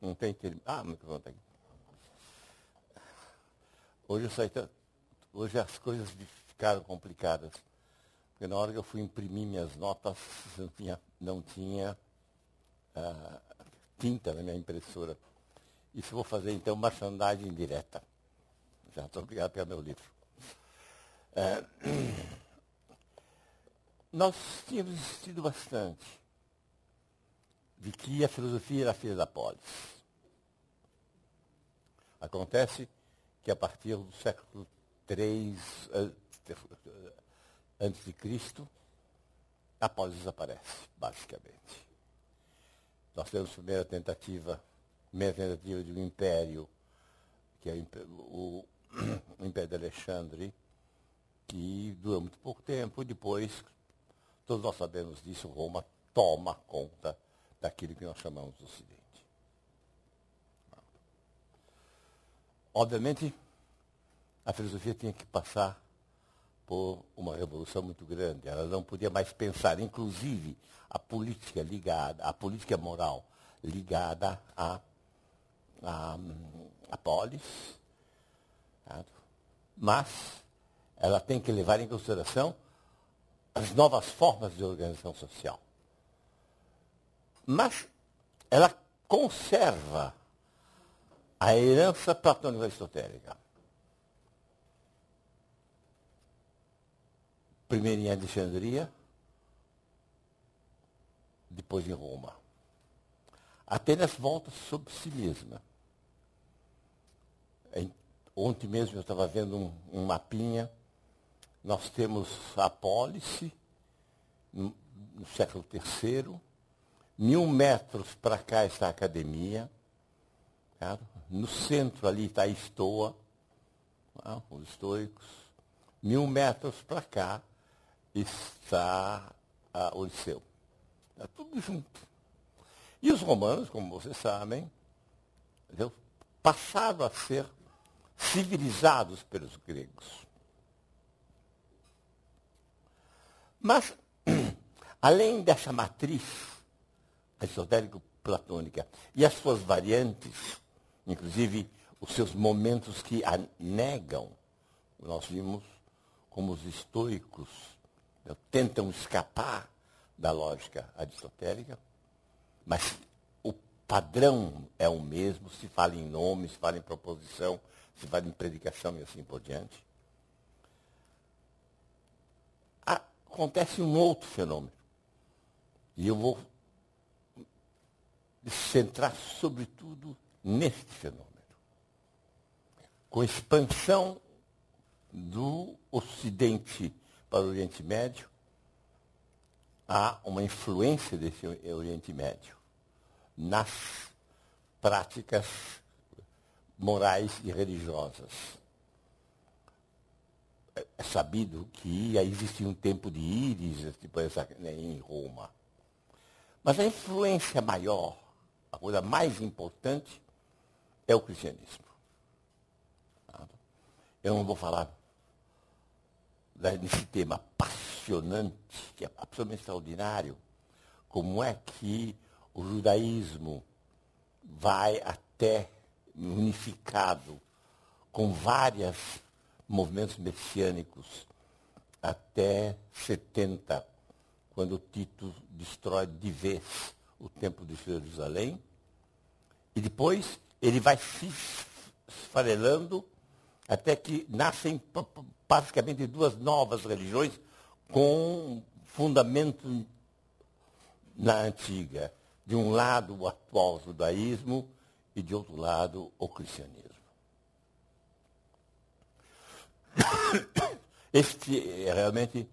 Não tem termo. Ah, muito bom. Hoje as coisas ficaram complicadas. Porque na hora que eu fui imprimir minhas notas, não tinha tinta na minha impressora. Isso vou fazer, então, merchandising direta. Já estou obrigado a pegar meu livro. Nós tínhamos insistido bastante de que a filosofia era filha da polis. Acontece que a partir do século III a.C., a polis desaparece, basicamente. Nós temos a primeira tentativa, de um império, que é o Império de Alexandria, que durou muito pouco tempo. Depois, todos nós sabemos disso, Roma toma conta daquilo que nós chamamos de Ocidente. Obviamente, a filosofia tinha que passar por uma revolução muito grande. Ela não podia mais pensar, inclusive, a política moral ligada à polis, mas ela tem que levar em consideração as novas formas de organização social. Mas ela conserva a herança platônica aristotélica. Primeiro em Alexandria, depois em Roma. Atenas volta sobre si mesma. Ontem mesmo eu estava vendo um mapinha. Nós temos a pólice no século III. 1000 metros para cá está a academia. No centro ali está a Estoa, os estoicos. 1000 metros para cá está o Liceu. É tudo junto. E os romanos, como vocês sabem, passaram a ser civilizados pelos gregos. Mas, além dessa matriz aristotélico-platônica e as suas variantes, inclusive os seus momentos que a negam, nós vimos como os estoicos tentam escapar da lógica aristotélica, mas o padrão é o mesmo, se fala em nome, se fala em proposição, se fala em predicação e assim por diante. Acontece um outro fenômeno, e eu vou centrar sobretudo neste fenômeno. Com a expansão do Ocidente para o Oriente Médio, há uma influência desse Oriente Médio nas práticas morais e religiosas. É sabido que existia um templo de Íris em Roma. Mas a influência maior, a coisa mais importante, é o cristianismo. Eu não vou falar nesse tema apaixonante, que é absolutamente extraordinário, como é que o judaísmo vai até unificado com vários movimentos messiânicos até 70, quando Tito destrói de vez o templo de Jerusalém, e depois ele vai se esfarelando até que nascem basicamente duas novas religiões com fundamento na antiga. De um lado, o atual judaísmo e, de outro lado, o cristianismo. Este é realmente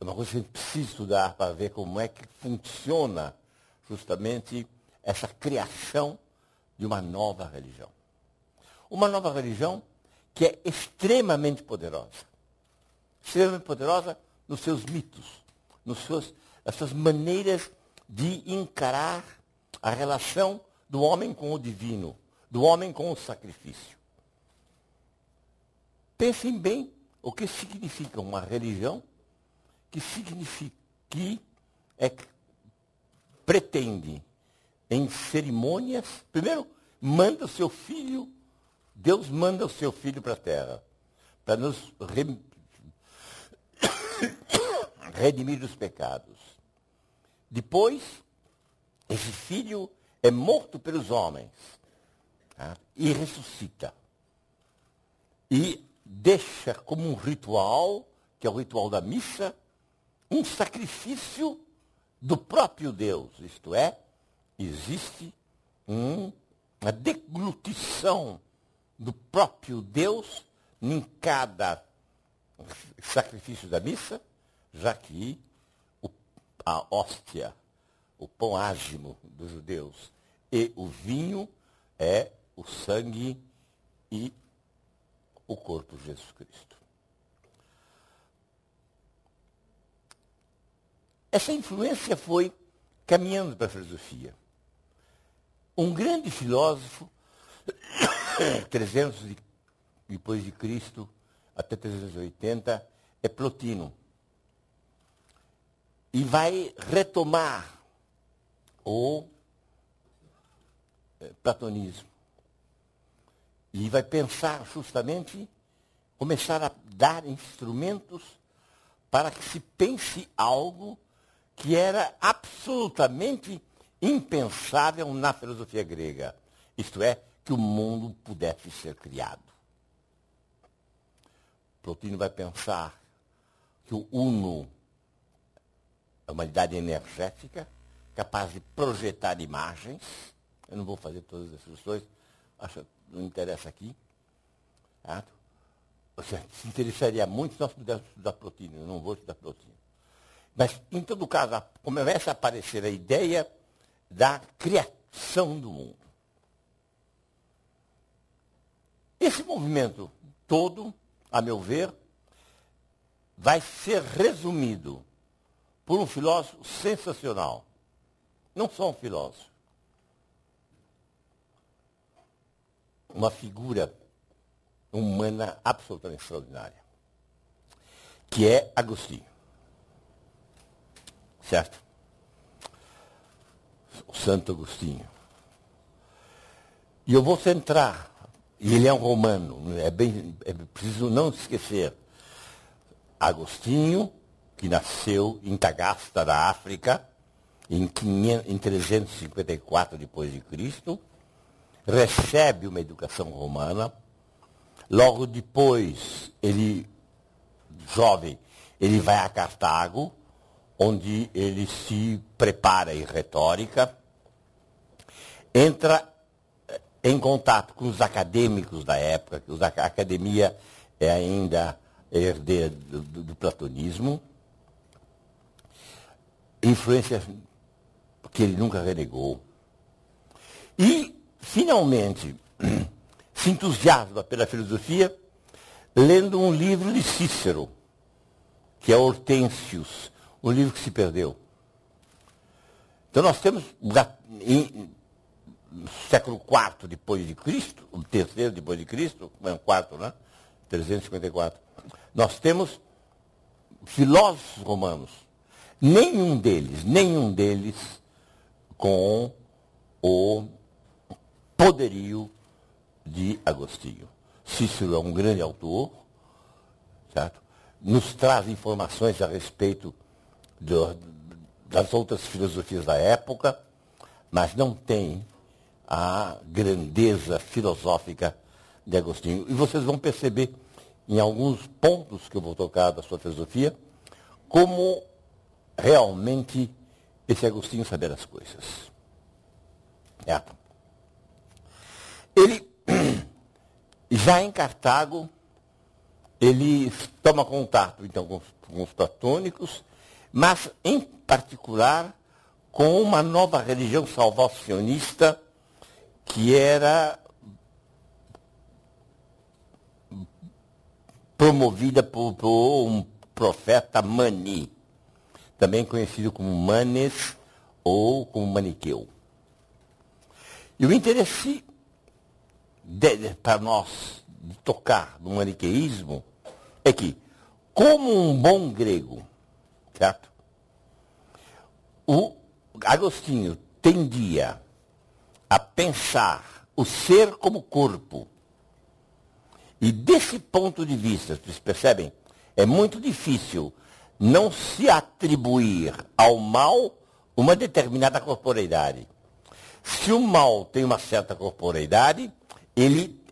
uma coisa que a gente precisa estudar para ver como é que funciona justamente essa criação de uma nova religião. Uma nova religião que é extremamente poderosa. Extremamente poderosa nos seus mitos, nas suas maneiras de encarar a relação do homem com o divino, do homem com o sacrifício. Pensem bem o que significa uma religião que significa, que pretende, em cerimônias, primeiro, manda o seu filho, Deus manda o seu filho para a terra, para nos redimir dos pecados. Depois, esse filho é morto pelos homens, tá? E ressuscita. E deixa como um ritual, que é o ritual da missa, um sacrifício do próprio Deus. Isto é, existe uma deglutição do próprio Deus em cada sacrifício da missa, já que a hóstia, o pão ázimo dos judeus, e o vinho é o sangue e o corpo de Jesus Cristo. Essa influência foi caminhando para a filosofia. Um grande filósofo, 300 depois de Cristo até 380, é Plotino. E vai retomar o platonismo. E vai pensar justamente, começar a dar instrumentos para que se pense algo que era absolutamente impensável na filosofia grega. Isto é, que o mundo pudesse ser criado. Plotino vai pensar que o Uno, a humanidade energética, capaz de projetar imagens. Eu não vou fazer todas as soluções, acho que não interessa aqui. Tá? Se interessaria muito se nós pudéssemos estudar Plotino, eu não vou estudar Plotino. Mas, em todo caso, começa a aparecer a ideia da criação do mundo. Esse movimento todo, a meu ver, vai ser resumido por um filósofo sensacional. Não só um filósofo. Uma figura humana absolutamente extraordinária. Que é Agostinho. Certo? O Santo Agostinho. E eu vou centrar, e ele é um romano, é preciso não esquecer, Agostinho, que nasceu em Tagasta, na África, em 354 d.C., recebe uma educação romana. Logo depois, ele, jovem, ele vai a Cartago, onde ele se prepara em retórica, entra em contato com os acadêmicos da época, que a academia é ainda herdeira do platonismo, influência que ele nunca renegou. E, finalmente, se entusiasma pela filosofia lendo um livro de Cícero, que é Hortensius, um livro que se perdeu. Então, nós temos, no século IV depois de Cristo, o terceiro depois de Cristo, o quarto, né? 354, nós temos filósofos romanos. Nenhum deles com o poderio de Agostinho. Cícero é um grande autor, certo? Nos traz informações a respeito das outras filosofias da época, mas não tem a grandeza filosófica de Agostinho. E vocês vão perceber, em alguns pontos que eu vou tocar da sua filosofia, como realmente esse Agostinho saber as coisas. Ele, já em Cartago, ele toma contato então com os platônicos, mas em particular com uma nova religião salvacionista que era promovida por um profeta Mani, também conhecido como Manes ou como Maniqueu. E o interesse para nós de tocar no maniqueísmo é que, como um bom grego, certo? o Agostinho tendia a pensar o ser como corpo. E desse ponto de vista, vocês percebem, é muito difícil não se atribuir ao mal uma determinada corporeidade. Se o mal tem uma certa corporeidade, ele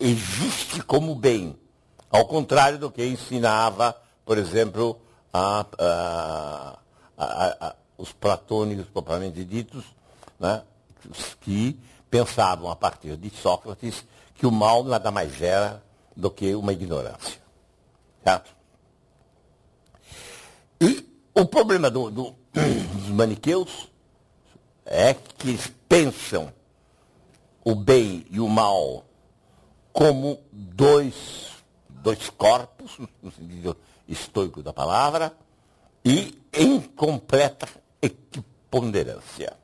existe como bem, ao contrário do que ensinava, por exemplo, os platônicos propriamente ditos, né, que pensavam a partir de Sócrates que o mal nada mais era do que uma ignorância. Certo? E o problema dos maniqueus é que eles pensam o bem e o mal como dois corpos, no sentido estoico da palavra, e em completa equiponderância.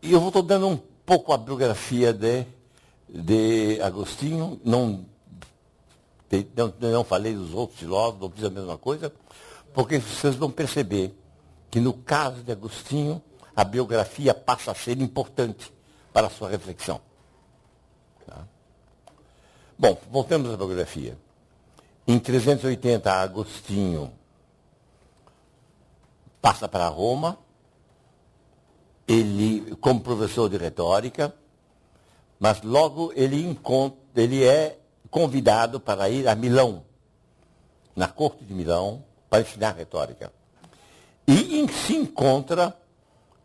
E eu estou dando um pouco a biografia de Agostinho, não falei dos outros filósofos, não fiz a mesma coisa, porque vocês vão perceber que no caso de Agostinho, a biografia passa a ser importante para a sua reflexão. Tá? Bom, voltemos à biografia. Em 380, Agostinho passa para Roma, ele como professor de retórica, mas logo ele é convidado para ir a Milão, na corte de Milão, para ensinar retórica. E se encontra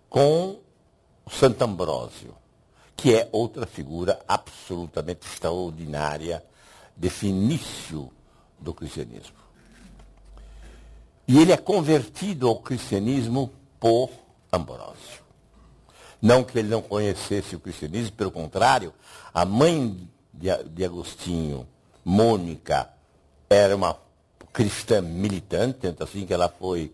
com Santo Ambrósio, que é outra figura absolutamente extraordinária desse início do cristianismo. E ele é convertido ao cristianismo por Ambrósio. Não que ele não conhecesse o cristianismo, pelo contrário, a mãe de Agostinho, Mônica, era uma cristã militante, tanto assim que ela foi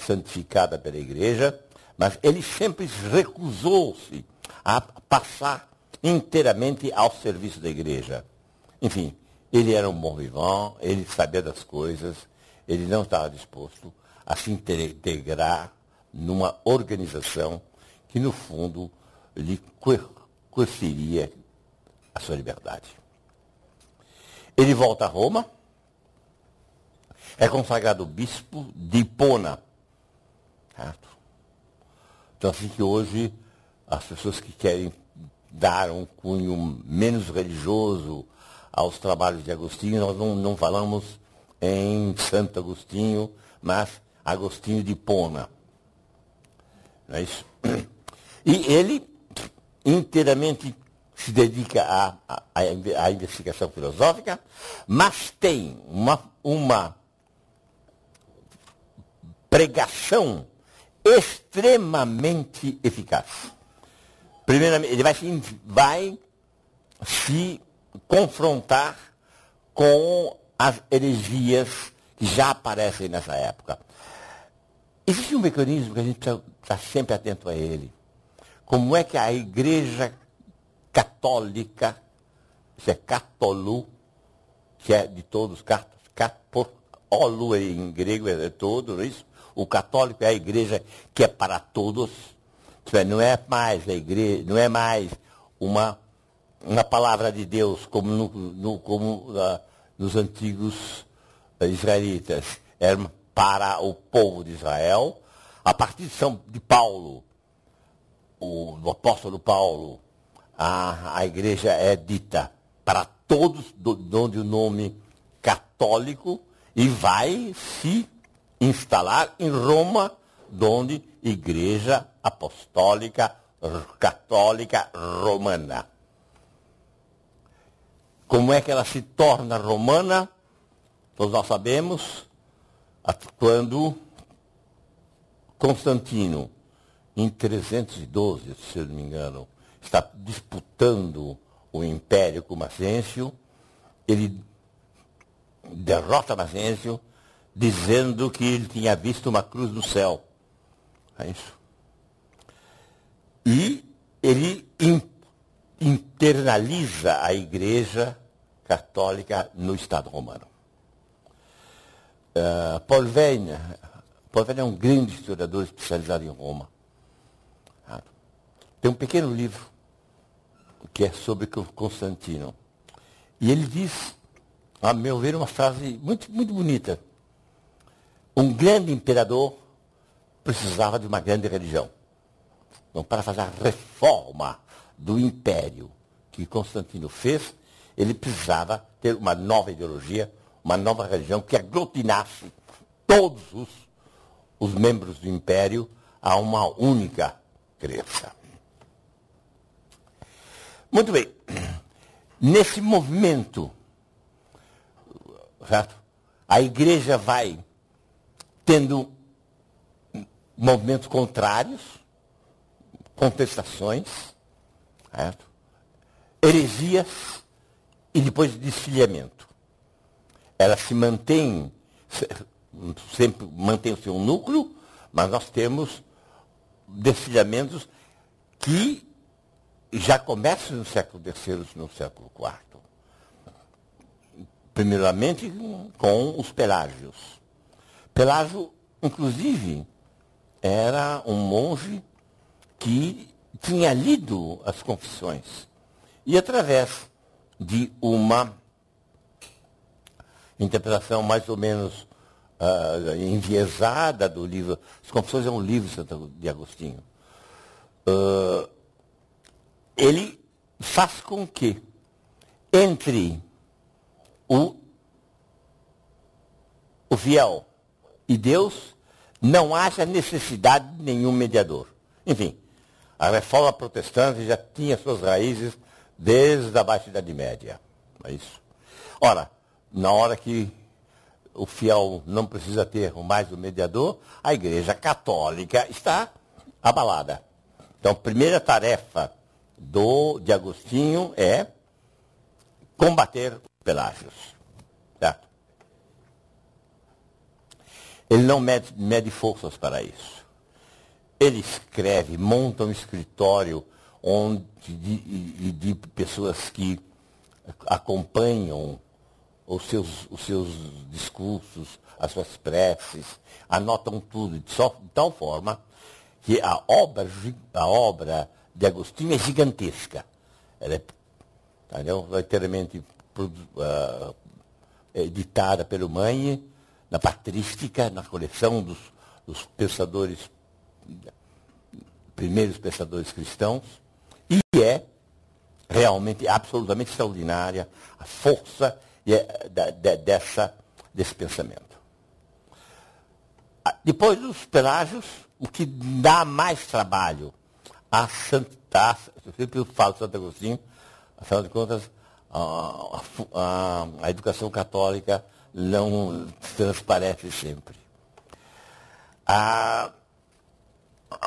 santificada pela igreja, mas ele sempre recusou-se a passar inteiramente ao serviço da igreja. Enfim, ele era um bom vivant, ele sabia das coisas, ele não estava disposto a se integrar numa organização que, no fundo, lhe coerciria a sua liberdade. Ele volta a Roma, é consagrado bispo de Hipona, certo? Então, assim que hoje, as pessoas que querem dar um cunho menos religioso aos trabalhos de Agostinho, nós não falamos em Santo Agostinho, mas Agostinho de Hipona. Não é isso? E ele inteiramente se dedica à investigação filosófica, mas tem uma pregação extremamente eficaz. Primeiramente, ele vai se confrontar com as heresias que já aparecem nessa época. Existe um mecanismo que a gente precisa estar sempre atento a ele. Como é que a Igreja Católica, isso é catolu, que é de todos, olu em grego é todo, não é isso? O católico é a igreja que é para todos, não é mais uma palavra de Deus como, nos antigos israelitas, era para o povo de Israel. A partir de Paulo, do apóstolo Paulo, a igreja é dita para todos, onde o nome católico, e vai se instalar em Roma, onde Igreja Apostólica Católica Romana. Como é que ela se torna romana? Todos nós sabemos, quando Constantino, em 312, se não me engano, está disputando o império com Maxêncio, ele derrota Maxêncio, dizendo que ele tinha visto uma cruz no céu. É isso. E ele internaliza a Igreja Católica no Estado Romano. Paul Venn, Voltaire é um grande historiador especializado em Roma. Tem um pequeno livro que é sobre Constantino. E ele diz, a meu ver, uma frase muito, muito bonita. Um grande imperador precisava de uma grande religião. Então, para fazer a reforma do império que Constantino fez, ele precisava ter uma nova ideologia, uma nova religião que aglutinasse todos os membros do império a uma única crença. Muito bem. Nesse movimento, certo? A igreja vai tendo movimentos contrários, contestações, certo? Heresias e depois desfiliamento. Ela se mantém, sempre mantém o seu núcleo, mas nós temos desfiliamentos que já começa no século III e no século IV. Primeiramente com os pelágios. Pelágio, inclusive, era um monge que tinha lido as confissões. E através de uma interpretação mais ou menos enviesada do livro, as confissões é um livro de Agostinho, ele faz com que, entre o fiel e Deus, não haja necessidade de nenhum mediador. Enfim, a reforma protestante já tinha suas raízes desde a Baixa Idade Média. É isso. Ora, na hora que o fiel não precisa ter mais um mediador, a Igreja Católica está abalada. Então, a primeira tarefa de Agostinho é combater os pelágios. Certo? Ele não mede forças para isso. Ele escreve, monta um escritório onde de pessoas que acompanham os seus discursos, as suas preces, anotam tudo, de tal forma que a obra de Agostinho é gigantesca. Ela é inteiramente editada pelo Mani, na patrística, na coleção dos pensadores, primeiros pensadores cristãos, e é realmente absolutamente extraordinária a força desse pensamento. Depois dos pelágios, o que dá mais trabalho eu sempre falo de Santo Agostinho, afinal de contas, a educação católica não transparece sempre.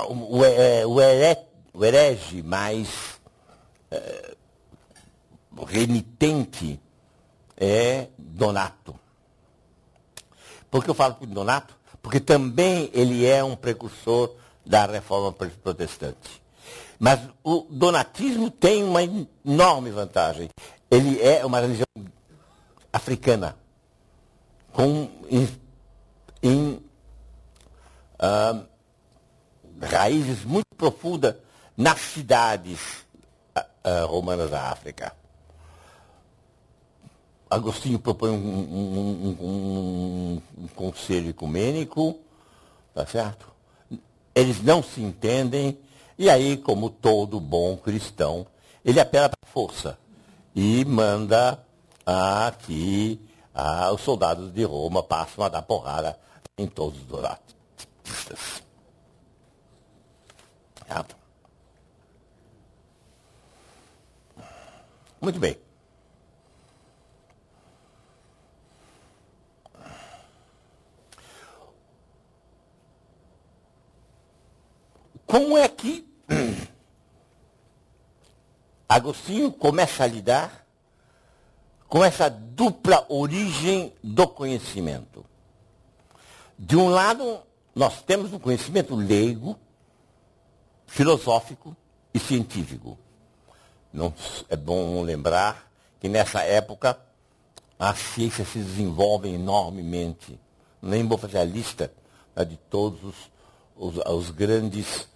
O herege mais renitente é Donato. Por que eu falo de Donato? Porque também ele é um precursor da reforma protestante. Mas o donatismo tem uma enorme vantagem. Ele é uma religião africana, com raízes muito profundas nas cidades romanas da África. Agostinho propõe um conselho ecumênico, tá certo? Eles não se entendem. E aí, como todo bom cristão, ele apela para a força e manda que os soldados de Roma passem a dar porrada em todos os donatistas. Muito bem. Como é que Agostinho começa a lidar com essa dupla origem do conhecimento? De um lado, nós temos um conhecimento leigo, filosófico e científico. Não, é bom lembrar que nessa época as ciências se desenvolvem enormemente. Nem vou fazer a lista a de todos os grandes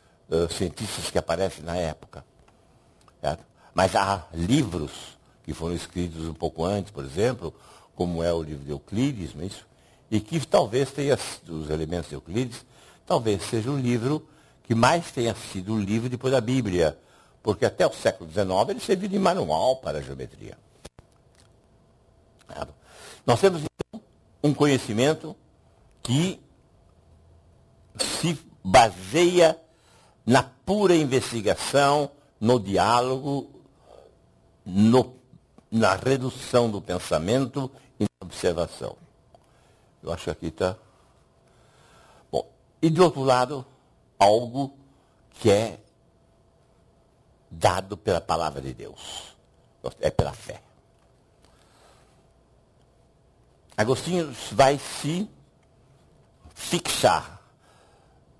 cientistas que aparecem na época. Certo? Mas há livros que foram escritos um pouco antes, por exemplo, como é o livro de Euclides, não é isso? E que talvez tenha sido, os elementos de Euclides, talvez seja um livro que mais tenha sido o livro depois da Bíblia, porque até o século XIX ele serviu de manual para a geometria. Certo? Nós temos, então, um conhecimento que se baseia na pura investigação, no diálogo, na redução do pensamento e na observação. Eu acho que aqui está. Bom, e de outro lado, algo que é dado pela palavra de Deus. É pela fé. Agostinho vai se fixar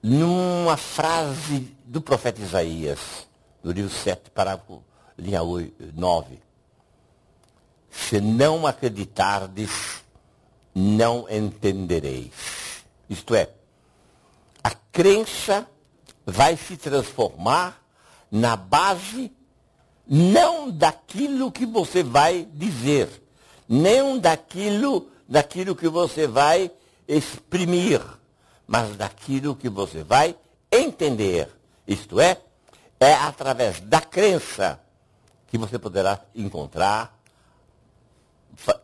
numa frase do profeta Isaías, no livro 7, parágrafo, linha 9. Se não acreditardes, não entendereis. Isto é, a crença vai se transformar na base não daquilo que você vai dizer, nem daquilo que você vai exprimir, mas daquilo que você vai entender. Isto é, é através da crença que você poderá encontrar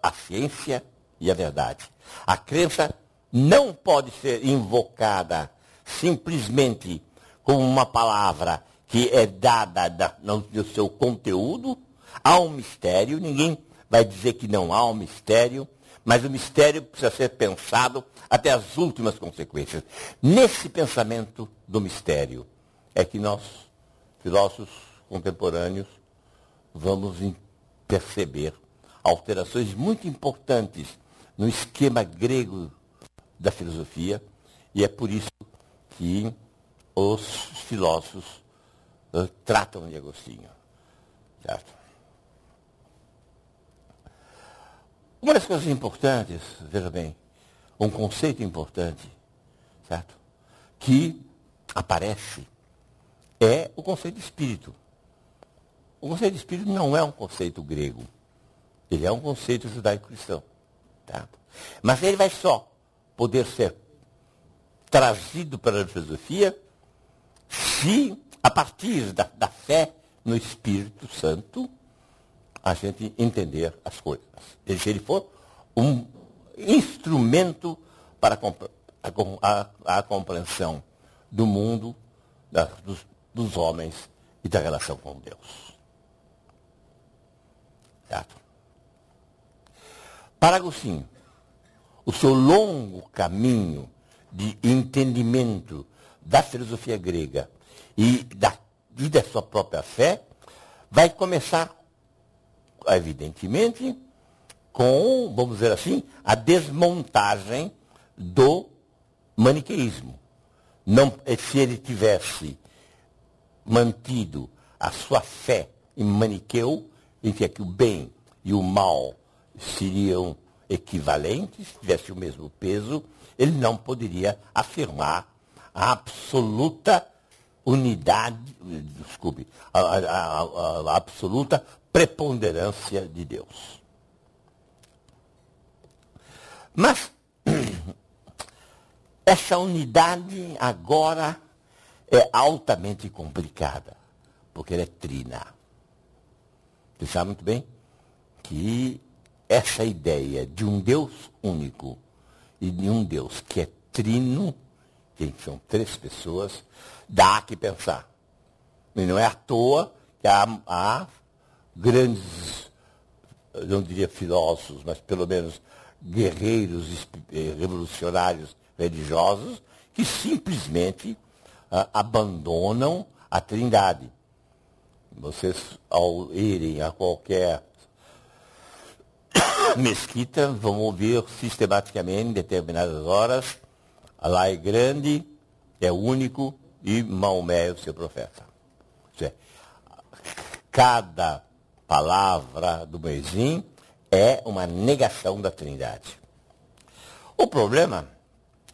a ciência e a verdade. A crença não pode ser invocada simplesmente como uma palavra que é dada no seu conteúdo. Há um mistério, ninguém vai dizer que não há um mistério, mas o mistério precisa ser pensado até as últimas consequências. Nesse pensamento do mistério é que nós, filósofos contemporâneos, vamos perceber alterações muito importantes no esquema grego da filosofia, e é por isso que os filósofos tratam de Agostinho. Certo? Uma das coisas importantes, veja bem, um conceito importante, certo? Que aparece é o conceito de espírito. O conceito de espírito não é um conceito grego. Ele é um conceito judaico-cristão. Certo? Mas ele vai só poder ser trazido para a filosofia se, a partir da fé no Espírito Santo, a gente entender as coisas. Se ele for um instrumento para a compreensão do mundo, dos homens e da relação com Deus. Certo? Para Agostinho, o seu longo caminho de entendimento da filosofia grega e da sua própria fé vai começar, evidentemente, com, vamos dizer assim, a desmontagem do maniqueísmo. Não, se ele tivesse mantido a sua fé em Maniqueu, em que o bem e o mal seriam equivalentes, tivesse o mesmo peso, ele não poderia afirmar a absoluta unidade, desculpe, a absoluta preponderância de Deus. Mas essa unidade agora é altamente complicada, porque ela é trina. Você sabe muito bem que essa ideia de um Deus único e de um Deus que é trino, que são três pessoas, dá que pensar. E não é à toa que há grandes, não diria filósofos, mas pelo menos guerreiros revolucionários religiosos que simplesmente abandonam a trindade. Vocês, ao irem a qualquer mesquita, vão ouvir sistematicamente, em determinadas horas, Alá é grande, é único e Maomé é o seu profeta. Isto é, cada palavra do Moisés é uma negação da trindade. O problema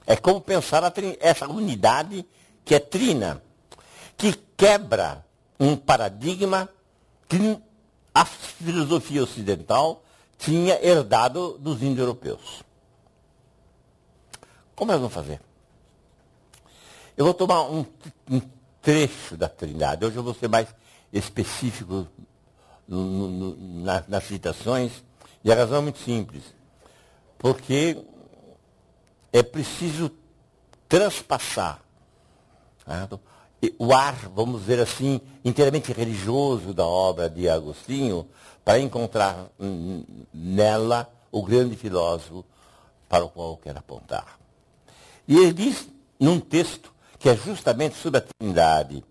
É como pensar essa unidade que é trina, que quebra um paradigma que a filosofia ocidental tinha herdado dos indo-europeus. Como elas vão fazer? Eu vou tomar um trecho da Trindade. Hoje eu vou ser mais específico nas citações. E a razão é muito simples. Porque é preciso transpassar, né, o ar, vamos dizer assim, inteiramente religioso da obra de Agostinho, para encontrar nela o grande filósofo para o qual quero apontar. E ele diz num texto que é justamente sobre a Trindade,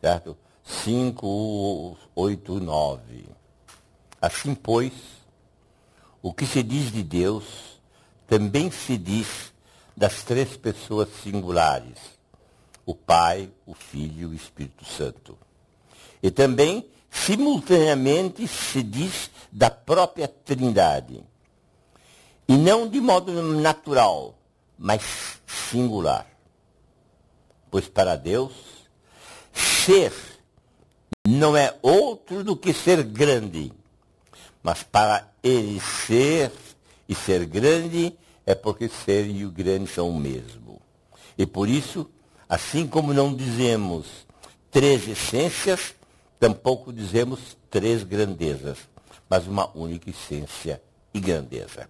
certo? 5:8-9. Assim, pois, o que se diz de Deus também se diz das três pessoas singulares, o Pai, o Filho e o Espírito Santo. E também, simultaneamente, se diz da própria Trindade. E não de modo natural, mas singular. Pois para Deus, ser não é outro do que ser grande. Mas para ele ser e ser grande é porque ser e o grande são o mesmo. E por isso, assim como não dizemos três essências, tampouco dizemos três grandezas, mas uma única essência e grandeza.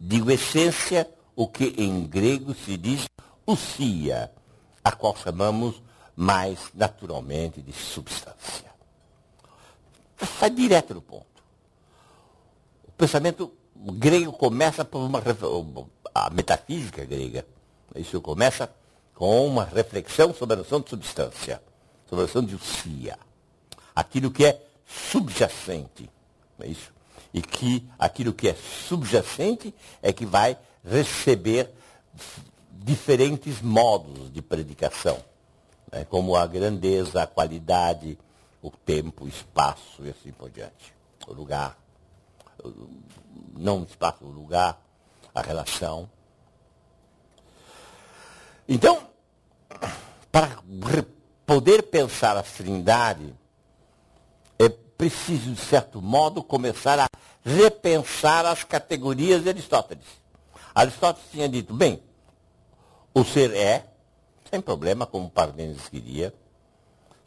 Digo essência, o que em grego se diz ousia, a qual chamamos mais naturalmente de substância. Sai direto do ponto. O pensamento grego começa por a metafísica grega. Isso começa com uma reflexão sobre a noção de substância, sobre a noção de ousia, aquilo que é subjacente. É isso. E que aquilo que é subjacente é que vai receber diferentes modos de predicação, né, como a grandeza, a qualidade, o tempo, o espaço e assim por diante. O lugar, não o espaço, o lugar, a relação. Então, para poder pensar a Trindade, é preciso, de certo modo, começar a repensar as categorias de Aristóteles. Aristóteles tinha dito, bem, o ser é, sem problema, como Parmênides queria,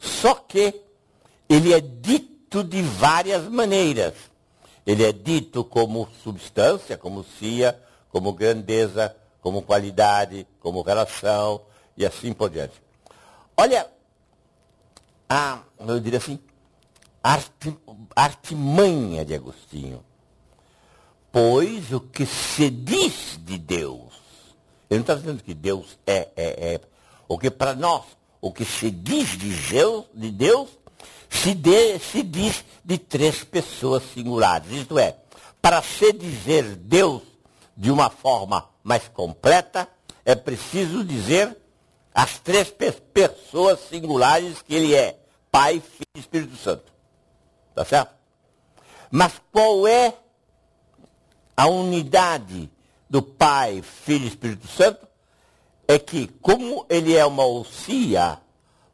só que ele é dito de várias maneiras. Ele é dito como substância, como cia, como grandeza, como qualidade, como relação e assim por diante. Olha, eu diria assim, a artimanha de Agostinho. Pois o que se diz de Deus, ele não está dizendo que Deus é. O que para nós, o que se diz de Deus se diz de três pessoas singulares. Isto é, para se dizer Deus de uma forma mais completa, é preciso dizer as três pessoas singulares que ele é: Pai, Filho e Espírito Santo. Está certo? Mas qual é a unidade do Pai, Filho e Espírito Santo? É que, como ele é uma ousia,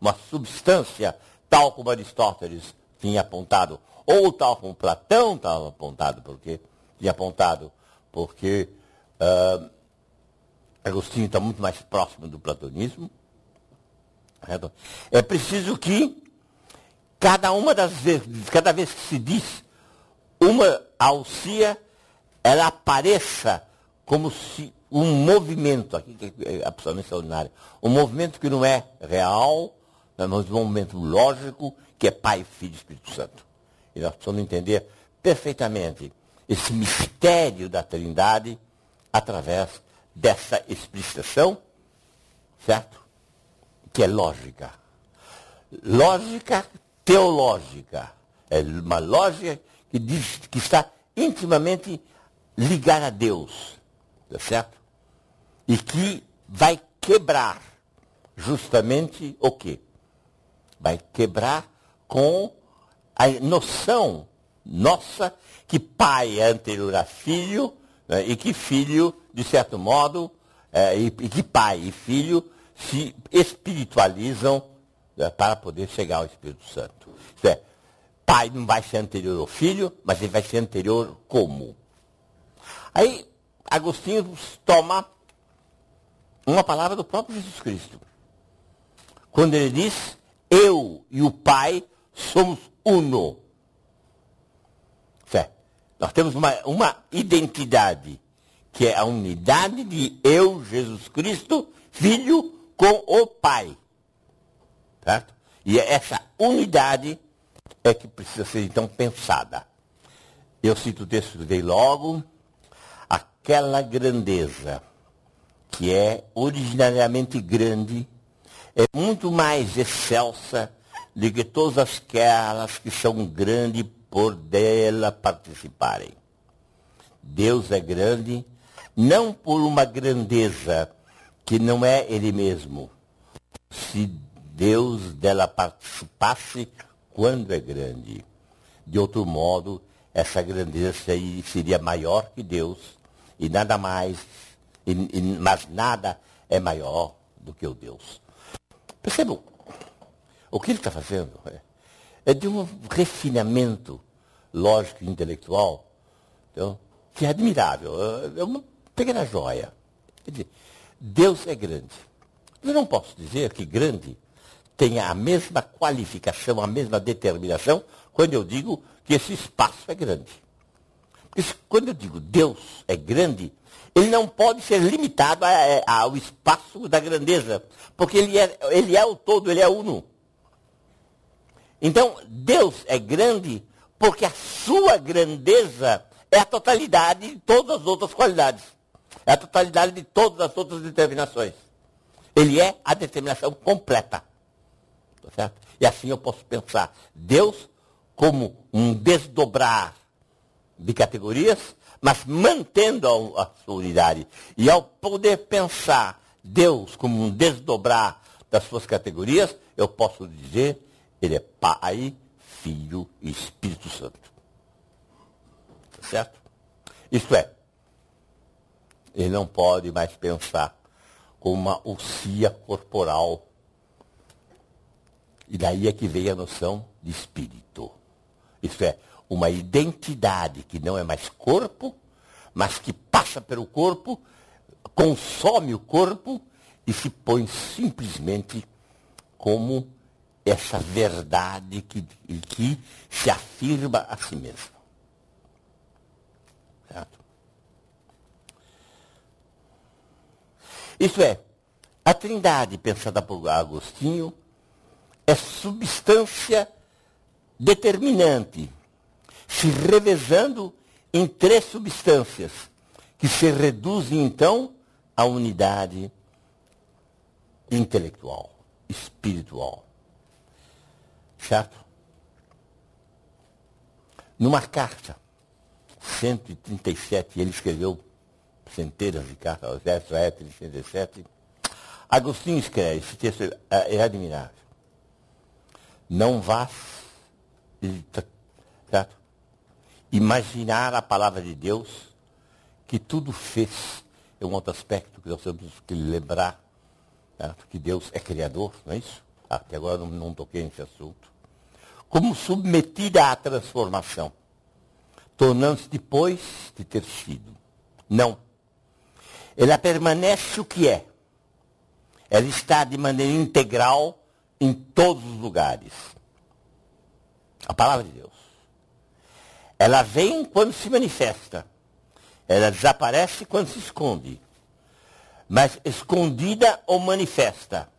uma substância, tal como Aristóteles tinha apontado, ou tal como Platão estava apontado, porque Agostinho está muito mais próximo do platonismo, é preciso que cada vez que se diz uma ousia, ela apareça como se um movimento, aqui é absolutamente extraordinário, um movimento que não é real, mas um movimento lógico, que é Pai, Filho e Espírito Santo. E nós precisamos entender perfeitamente esse mistério da Trindade através dessa explicitação, certo? Que é lógica. Lógica teológica. É uma lógica que diz que está intimamente ligar a Deus, tá certo? E que vai quebrar justamente o quê? Vai quebrar com a noção nossa que Pai é anterior a Filho, né, e que Filho, de certo modo, e que pai e filho se espiritualizam para poder chegar ao Espírito Santo. Isto é, pai não vai ser anterior ao filho, mas ele vai ser anterior como? Aí, Agostinho toma uma palavra do próprio Jesus Cristo, quando ele diz, eu e o Pai somos uno. Certo? Nós temos uma identidade, que é a unidade de eu, Jesus Cristo, Filho, com o Pai. Certo? E essa unidade é que precisa ser, então, pensada. Eu cito o texto que dei logo, aquela grandeza que é originariamente grande, é muito mais excelsa do que todas aquelas que são grandes por dela participarem. Deus é grande, não por uma grandeza que não é Ele mesmo. Se Deus dela participasse, quando é grande? De outro modo, essa grandeza seria maior que Deus, e nada mais, mas nada é maior do que o Deus. Percebam, o que ele está fazendo é de um refinamento lógico e intelectual, então, que é admirável, é uma pequena joia. Quer dizer, Deus é grande. Eu não posso dizer que grande tenha a mesma qualificação, a mesma determinação, quando eu digo que esse espaço é grande. Porque quando eu digo Deus é grande, ele não pode ser limitado ao espaço da grandeza, porque ele é o todo, ele é uno. Então, Deus é grande porque a sua grandeza é a totalidade de todas as outras qualidades, é a totalidade de todas as outras determinações. Ele é a determinação completa. Tá certo? E assim eu posso pensar Deus como um desdobrar de categorias, mas mantendo a sua unidade. E ao poder pensar Deus como um desdobrar das suas categorias, eu posso dizer, ele é Pai, Filho e Espírito Santo. Certo? Isto é, ele não pode mais pensar como uma ossia corporal. E daí é que vem a noção de espírito. Isto é, uma identidade que não é mais corpo, mas que passa pelo corpo, consome o corpo e se põe simplesmente como essa verdade que se afirma a si mesma. Certo? Isto é, a Trindade, pensada por Agostinho, é substância determinante, se revezando em três substâncias, que se reduzem, então, à unidade intelectual, espiritual. Certo? Numa carta, 137, ele escreveu centenas de cartas, aos Efésios, 137, Agostinho escreve, esse texto é admirável, não vás, certo? Imaginar a palavra de Deus que tudo fez. É um outro aspecto que nós temos que lembrar, certo? Que Deus é criador, não é isso? Até agora não toquei nesse assunto. Como submetida à transformação, tornando-se depois de ter sido. Não. Ela permanece o que é. Ela está de maneira integral em todos os lugares. A palavra de Deus. Ela vem quando se manifesta. Ela desaparece quando se esconde. Mas escondida ou manifesta,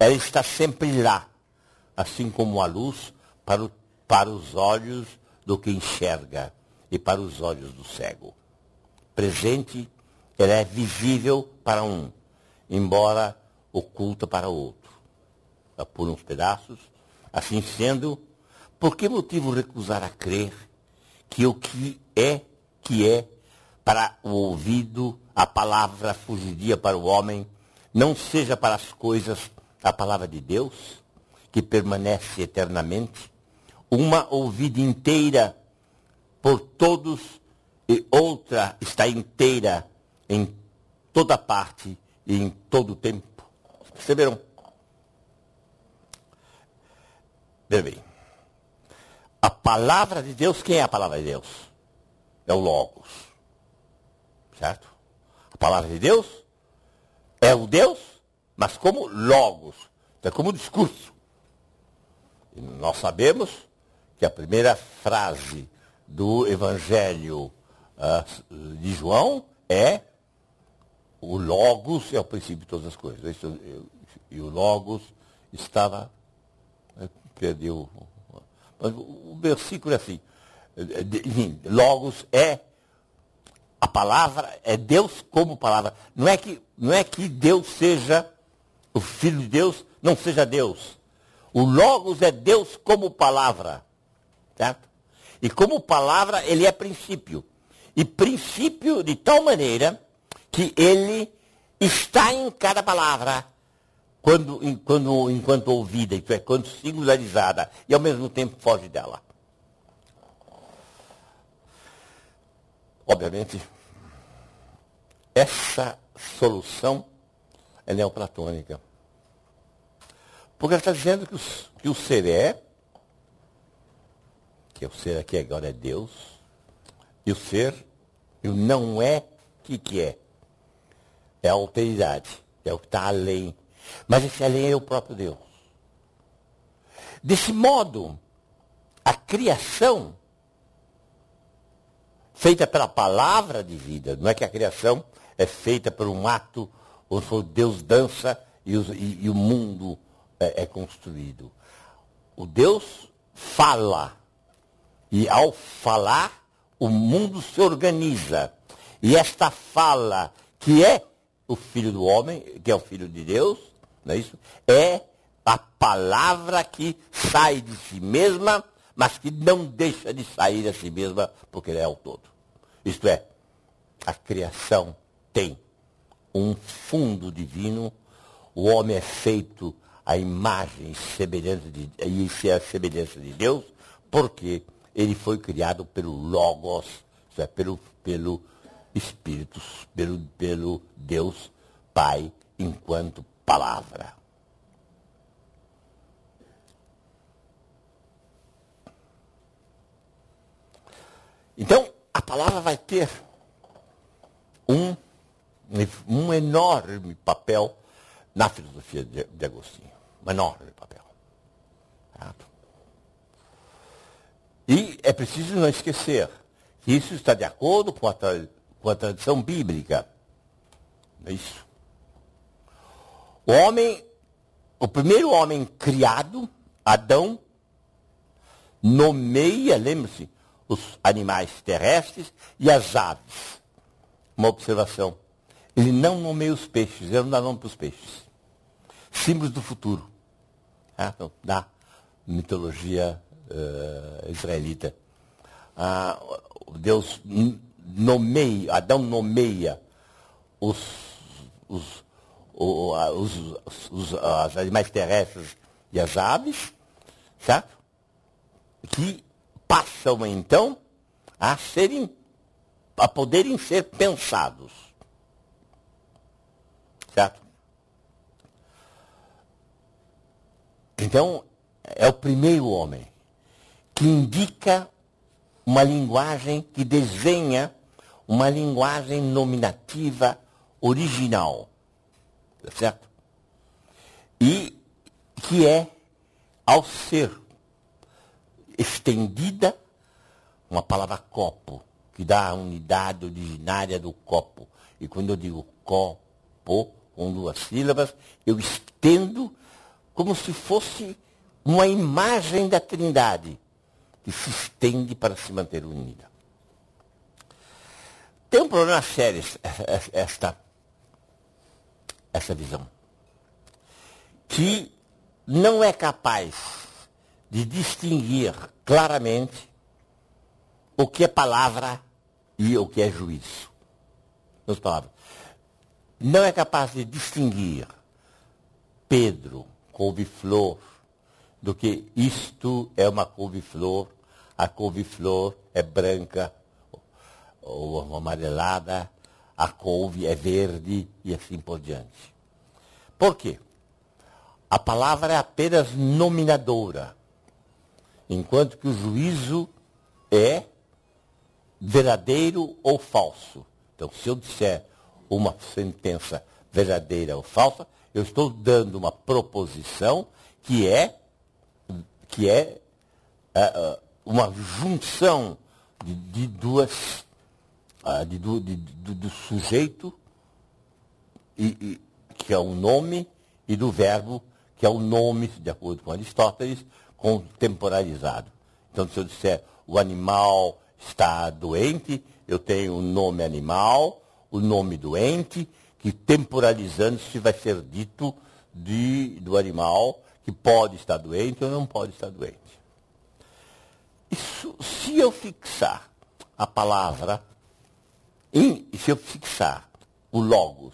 ela está sempre lá, assim como a luz para os olhos do que enxerga e para os olhos do cego. Presente, ela é visível para um, embora oculta para outro. Por uns pedaços, assim sendo, por que motivo recusar a crer que o que é, para o ouvido, a palavra fugidia para o homem, não seja para as coisas a palavra de Deus, que permanece eternamente, uma ouvida inteira por todos e outra está inteira em toda parte e em todo tempo. Perceberam? Bem, a palavra de Deus, quem é a palavra de Deus? É o Logos. Certo? A palavra de Deus é o Deus, mas como Logos, é como discurso. E nós sabemos que a primeira frase do Evangelho de João é: o Logos é o princípio de todas as coisas. E o Logos estava... Perdeu. Mas o versículo é assim. Enfim, Logos é a palavra, é Deus como palavra. Não é que Deus seja, o Filho de Deus não seja Deus. O Logos é Deus como palavra. Certo? E como palavra ele é princípio. E princípio de tal maneira que ele está em cada palavra. Enquanto ouvida, isto é, quando singularizada, e ao mesmo tempo foge dela. Obviamente, essa solução é neoplatônica. Porque ela está dizendo que o ser é, que é o ser aqui agora é Deus, e o ser, e o não é, o que é? É a alteridade, é o que está além. Mas esse além é o próprio Deus. Desse modo, a criação feita pela palavra de vida, não é que a criação é feita por um ato, ou só Deus dança e o mundo é construído. O Deus fala, e ao falar, o mundo se organiza. E esta fala, que é o Filho do Homem, que é o Filho de Deus, não é isso? É a palavra que sai de si mesma, mas que não deixa de sair a si mesma, porque ela é o todo. Isto é, a criação tem um fundo divino, o homem é feito à imagem e semelhança de Deus, porque ele foi criado pelo Logos, isto é, pelo Espírito, pelo Deus Pai, enquanto palavra. Então, a palavra vai ter um enorme papel na filosofia de Agostinho. Um enorme papel. Certo? E é preciso não esquecer que isso está de acordo com a tradição bíblica. É isso. O homem, o primeiro homem criado, Adão, nomeia, lembre-se, os animais terrestres e as aves. Uma observação. Ele não nomeia os peixes, ele não dá nome para os peixes. Símbolos do futuro, certo? Da mitologia israelita. Deus nomeia, Adão nomeia os animais terrestres e as aves, certo? Que passam então a poderem ser pensados, certo? Então é o primeiro homem que indica uma linguagem, que desenha uma linguagem nominativa original, certo? E que é, ao ser estendida, uma palavra copo, que dá a unidade originária do copo. E quando eu digo copo, com duas sílabas, eu estendo como se fosse uma imagem da Trindade, que se estende para se manter unida. Tem um problema sério essa visão, que não é capaz de distinguir claramente o que é palavra e o que é juízo. Nas palavras, não é capaz de distinguir Pedro, couve-flor, do que isto é uma couve-flor, a couve-flor é branca ou amarelada, a couve é verde e assim por diante. Por quê? A palavra é apenas nominadora, enquanto que o juízo é verdadeiro ou falso. Então, se eu disser uma sentença verdadeira ou falsa, eu estou dando uma proposição que é uma junção do sujeito, que é o nome, e do verbo, que é o nome, de acordo com Aristóteles, contemporaneizado. Então, se eu disser o animal está doente, eu tenho o nome animal, o nome doente, que temporalizando-se vai ser dito do animal que pode estar doente ou não pode estar doente. Isso, se eu fixar a palavra, se eu fixar o logos,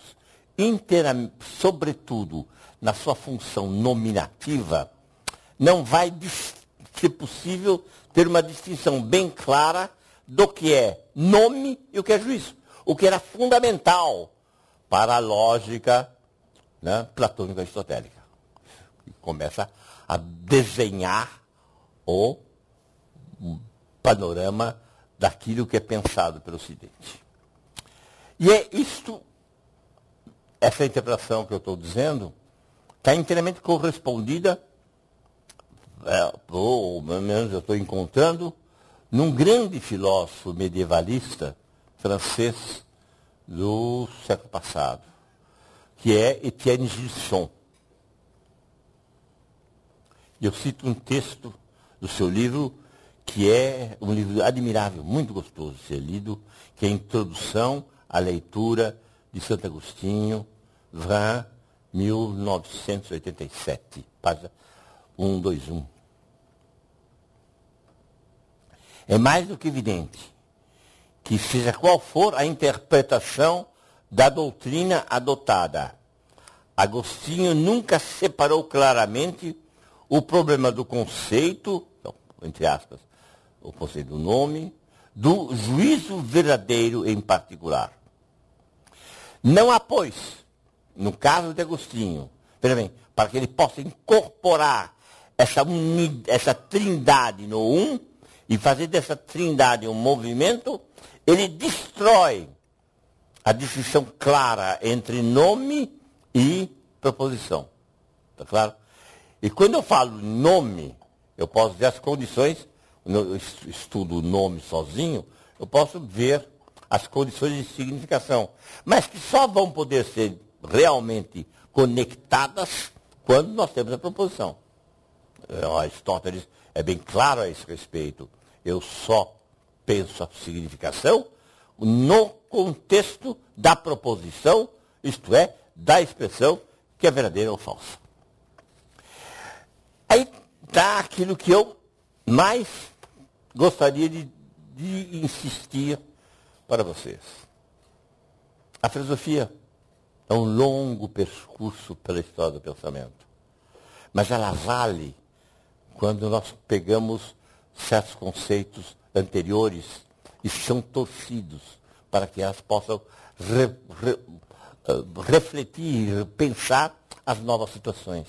sobretudo na sua função nominativa, não vai ser possível ter uma distinção bem clara do que é nome e o que é juízo. O que era fundamental para a lógica, né, platônico-aristotélica. E começa a desenhar o panorama daquilo que é pensado pelo Ocidente. E é isto, essa interpretação que eu estou dizendo, está inteiramente correspondida, ou pelo menos eu estou encontrando, num grande filósofo medievalista francês do século passado, que é Étienne Gilson. Eu cito um texto do seu livro, que é um livro admirável, muito gostoso de ser lido, que é a Introdução à Leitura de Santo Agostinho, 1987, página 121. É mais do que evidente que, seja qual for a interpretação da doutrina adotada, Agostinho nunca separou claramente o problema do conceito, entre aspas, o conceito do nome, do juízo verdadeiro em particular. Não há, pois, no caso de Agostinho, para que ele possa incorporar essa trindade no um e fazer dessa trindade um movimento, ele destrói a distinção clara entre nome e proposição. Está claro? E quando eu falo nome, eu posso dizer as condições, eu estudo o nome sozinho, eu posso ver as condições de significação, mas que só vão poder ser realmente conectadas quando nós temos a proposição. Aristóteles é bem claro a esse respeito. Eu só penso a significação no contexto da proposição, isto é, da expressão que é verdadeira ou falsa. Aí está aquilo que eu mais gostaria de insistir para vocês. A filosofia é um longo percurso pela história do pensamento, mas ela vale quando nós pegamos certos conceitos anteriores e são torcidos para que elas possam refletir, pensar as novas situações.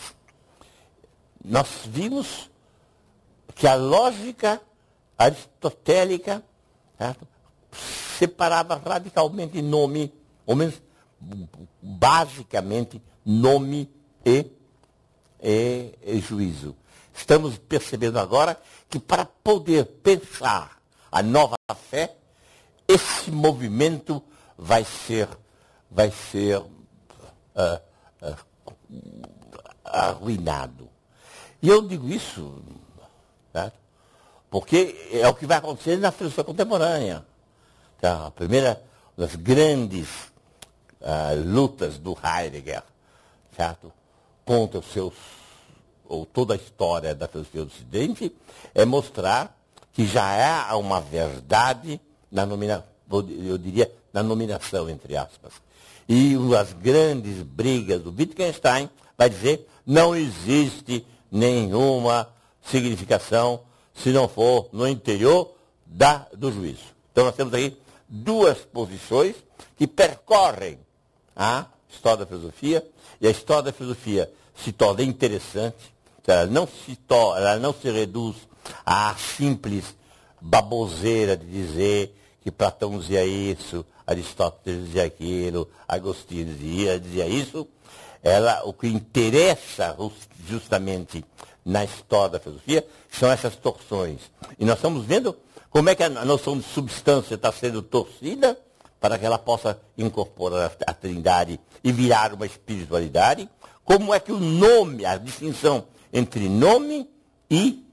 Nós vimos que a lógica aristotélica, certo, separava radicalmente nome, ou menos basicamente nome e juízo. Estamos percebendo agora que, para poder pensar a nova fé, esse movimento vai ser arruinado. E eu digo isso, certo? Porque é o que vai acontecer na filosofia contemporânea. Então, a primeira das grandes lutas do Heidegger, certo, contra os seus, ou toda a história da filosofia do Ocidente, é mostrar que já há uma verdade, na nominação, entre aspas. E as grandes brigas do Wittgenstein vai dizer não existe nenhuma significação se não for no interior do juízo. Então nós temos aí duas posições que percorrem a história da filosofia, e a história da filosofia se torna interessante, ela não se reduz à simples baboseira de dizer que Platão dizia isso, Aristóteles dizia aquilo, Agostinho dizia isso. O que interessa justamente na história da filosofia são essas torções. E nós estamos vendo como é que a noção de substância está sendo torcida para que ela possa incorporar a trindade e virar uma espiritualidade. Como é que o nome, a distinção entre nome e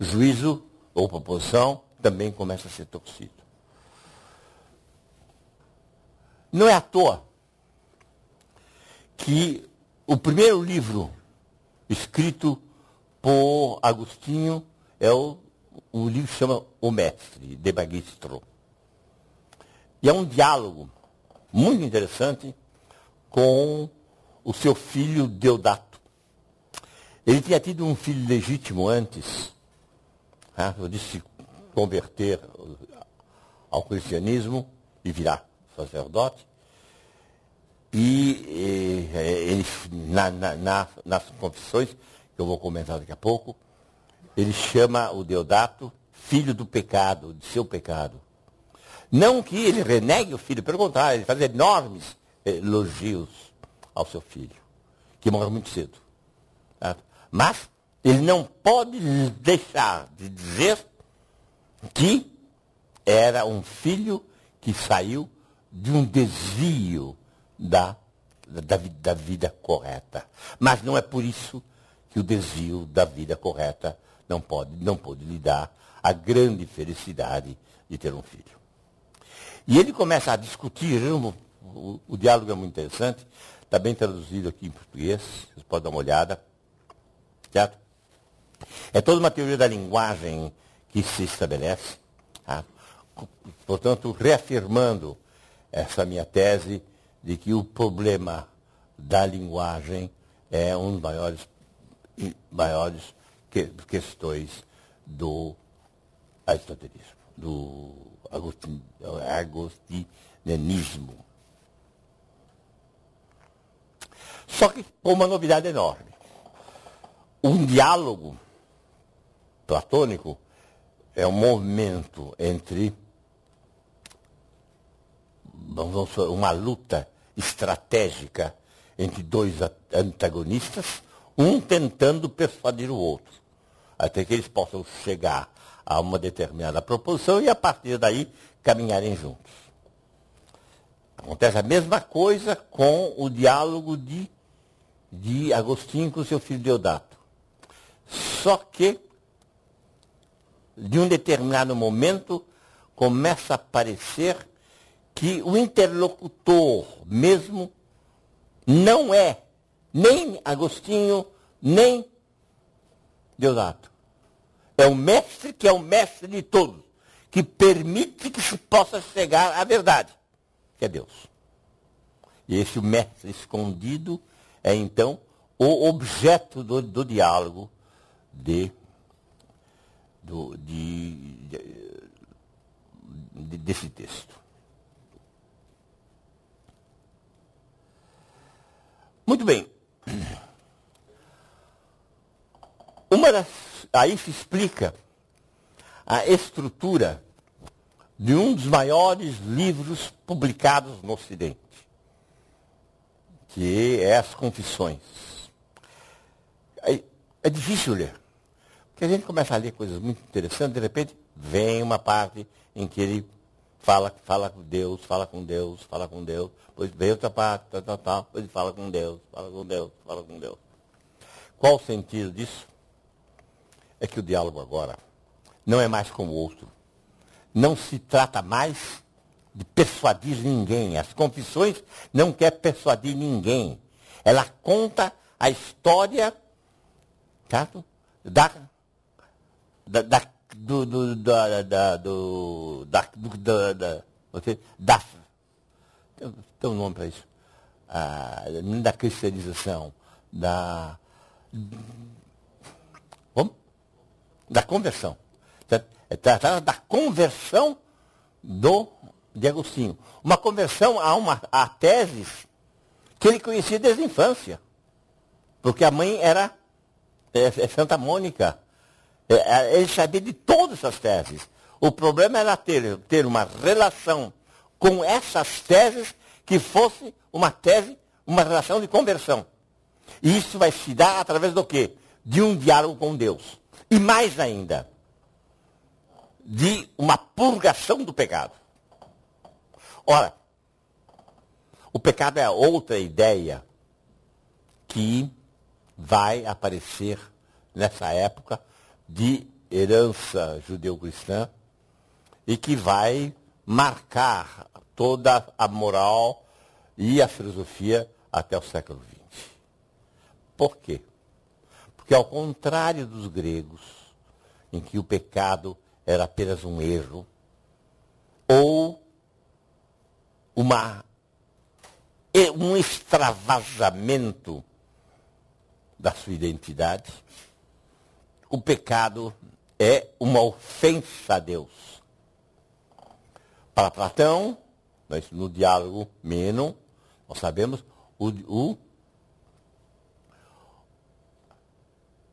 juízo ou proposição também começa a ser torcido. Não é à toa que o primeiro livro escrito por Agostinho é o livro que chama O Mestre, de Magistro. E é um diálogo muito interessante com o seu filho Deodato. Ele tinha tido um filho legítimo antes, de se converter ao cristianismo e virar sacerdote. E ele, nas confissões, que eu vou comentar daqui a pouco, ele chama o Deodato filho do pecado, de seu pecado. Não que ele renegue o filho, pelo contrário, ele faz enormes elogios ao seu filho, que morre muito cedo. Mas ele não pode deixar de dizer que era um filho que saiu de um desvio da vida correta. Mas não é por isso que o desvio da vida correta não pode lhe dar a grande felicidade de ter um filho. E ele começa a discutir, o diálogo é muito interessante, está bem traduzido aqui em português, vocês podem dar uma olhada. Certo? É toda uma teoria da linguagem que se estabelece, portanto, reafirmando essa minha tese de que o problema da linguagem é um dos maiores questões do aristotelismo, do agostinianismo. Só que com uma novidade enorme. Um diálogo platônico é um movimento entre, uma luta estratégica entre dois antagonistas, um tentando persuadir o outro, até que eles possam chegar a uma determinada proposição e, a partir daí, caminharem juntos. Acontece a mesma coisa com o diálogo de Agostinho com seu filho Deodato. Só que, de um determinado momento, começa a parecer que o interlocutor mesmo não é nem Agostinho, nem Deodato. É o mestre que é o mestre de todos, que permite que se possa chegar à verdade, que é Deus. E esse mestre escondido é, então, o objeto do diálogo desse texto. Muito bem. Aí se explica a estrutura de um dos maiores livros publicados no Ocidente, que é As Confissões. É difícil ler. Porque a gente começa a ler coisas muito interessantes, de repente vem uma parte em que ele fala com Deus, fala com Deus, fala com Deus, depois vem outra parte, depois ele fala com Deus, fala com Deus, fala com Deus. Qual o sentido disso? É que o diálogo agora não é mais com o outro. Não se trata mais de persuadir ninguém. As confissões não quer persuadir ninguém. Ela conta a história, certo? Tem um nome para isso. Da cristianização. Da. Como? da conversão. Tratava da conversão de Agostinho. Uma conversão a teses que ele conhecia desde a infância. Porque a mãe era Santa Mônica. Ele sabia de todas essas teses. O problema era ter uma relação com essas teses que fosse uma tese, uma relação de conversão. E isso vai se dar através do quê? De um diálogo com Deus. E mais ainda, de uma purgação do pecado. Ora, o pecado é outra ideia que vai aparecer nessa época de herança judeu-cristã e que vai marcar toda a moral e a filosofia até o século XX. Por quê? Porque, ao contrário dos gregos, em que o pecado era apenas um erro ou um extravasamento da sua identidade, o pecado é uma ofensa a Deus. Para Platão, mas no diálogo Menon, nós sabemos,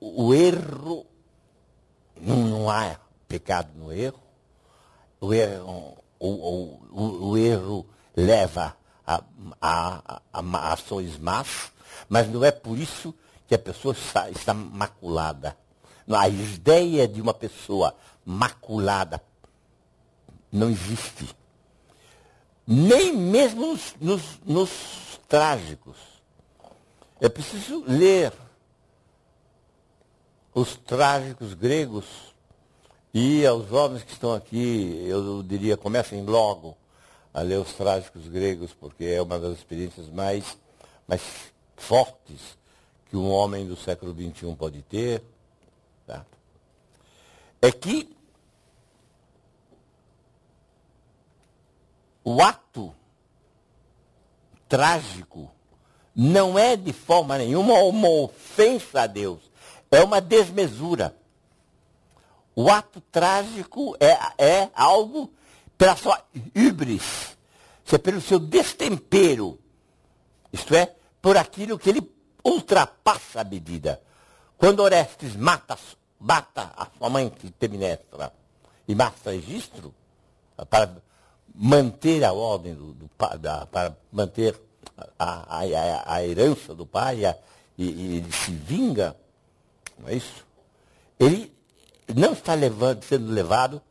o erro, não há pecado no erro. O erro leva a ações más, mas não é por isso que a pessoa está maculada. A ideia de uma pessoa maculada não existe. Nem mesmo nos trágicos. É preciso ler os trágicos gregos e aos jovens que estão aqui, eu diria, comecem logo a ler os trágicos gregos, porque é uma das experiências mais fortes que um homem do século XXI pode ter. Tá? É que o ato trágico não é de forma nenhuma uma ofensa a Deus, é uma desmesura. O ato trágico é algo pela sua híbris, é pelo seu destempero, isto é, por aquilo que ele ultrapassa a medida. Quando Orestes mata a sua mãe Clitemnestra e mata Registro para manter a ordem para manter a herança do pai, e ele se vinga, não é isso? Ele não está sendo levado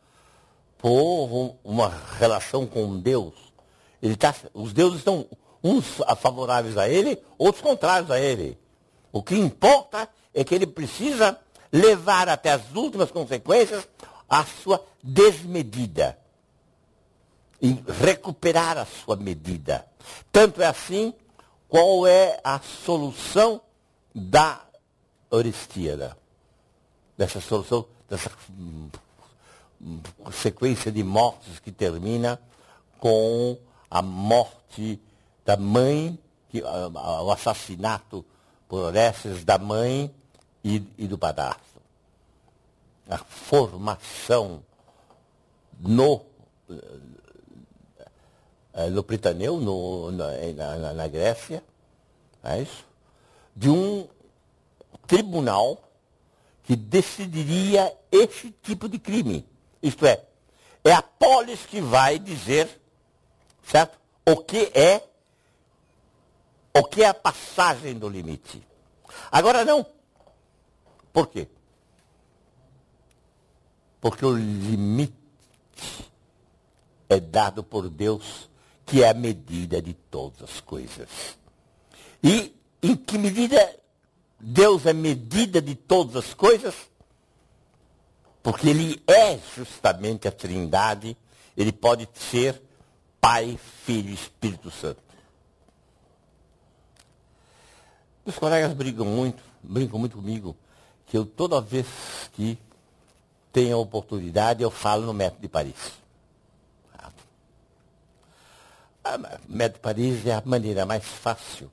por uma relação com Deus. Os deuses estão uns favoráveis a ele, outros contrários a ele. O que importa é que ele precisa levar até as últimas consequências a sua desmedida e recuperar a sua medida. Tanto é assim, qual é a solução da Orestíada? Dessa solução, dessa sequência de mortes que termina com a morte da mãe, o assassinato por Orestes da mãe e do padrasto. A formação no Pritaneu, na Grécia, é isso? De um tribunal que decidiria esse tipo de crime. Isto é a polis que vai dizer, certo? O que é a passagem do limite. Agora não. Por quê? Porque o limite é dado por Deus, que é a medida de todas as coisas. E em que medida Deus é medida de todas as coisas? Porque ele é justamente a Trindade, ele pode ser Pai, Filho e Espírito Santo. Os colegas brincam muito comigo, que eu toda vez que tenho a oportunidade, eu falo no método de Paris. O método de Paris é a maneira mais fácil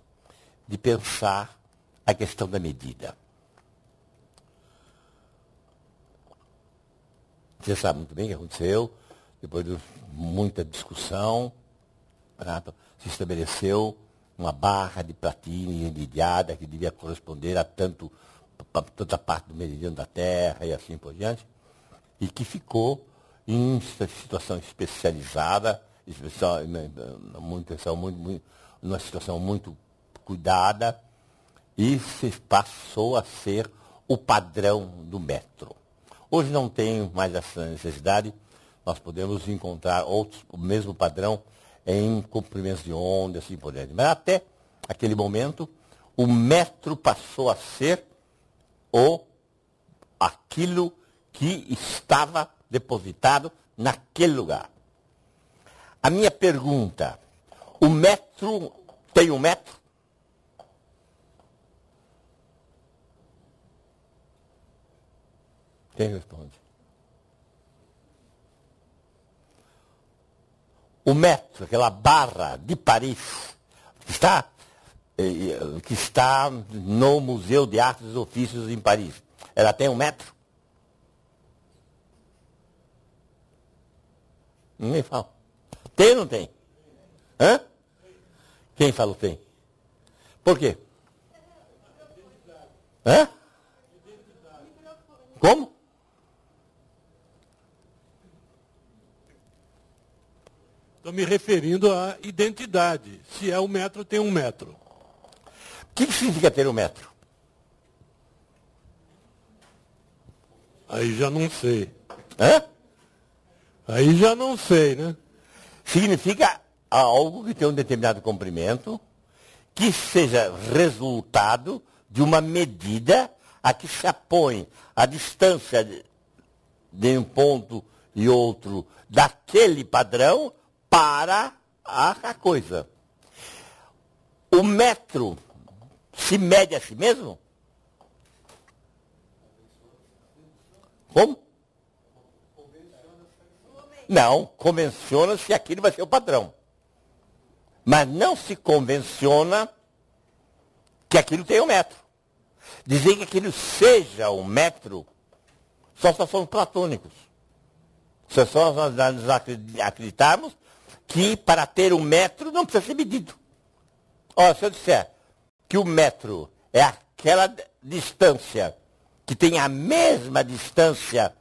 de pensar a questão da medida. Você sabe muito bem o que aconteceu. Depois de muita discussão, se estabeleceu uma barra de platina iridiada que devia corresponder a tanta parte do meridiano da Terra e assim por diante, e que ficou em situação especializada, numa situação muito cuidada, e se passou a ser o padrão do metro. Hoje não tem mais essa necessidade, nós podemos encontrar o mesmo padrão em comprimentos de onda, assim por diante. Mas até aquele momento, o metro passou a ser aquilo que estava depositado naquele lugar. A minha pergunta, o metro tem um metro? Quem responde? O metro, aquela barra de Paris, que está no Museu de Artes e Ofícios em Paris, ela tem um metro? Ninguém fala. Tem ou não tem? Hã? Quem falou tem? Por quê? Hã? Como? Estou me referindo à identidade. Se é um metro, tem um metro. O que significa ter um metro? Aí já não sei. Hã? Aí já não sei, né? Significa algo que tem um determinado comprimento, que seja resultado de uma medida a que se apõe a distância de um ponto e outro daquele padrão, para a coisa. O metro se mede a si mesmo? Como? Não, convenciona-se aquilo vai ser o padrão. Mas não se convenciona que aquilo tem um metro. Dizer que aquilo seja um metro, só somos platônicos. Só nós acreditamos que para ter um metro não precisa ser medido. Olha, se eu disser que o metro é aquela distância que tem a mesma distância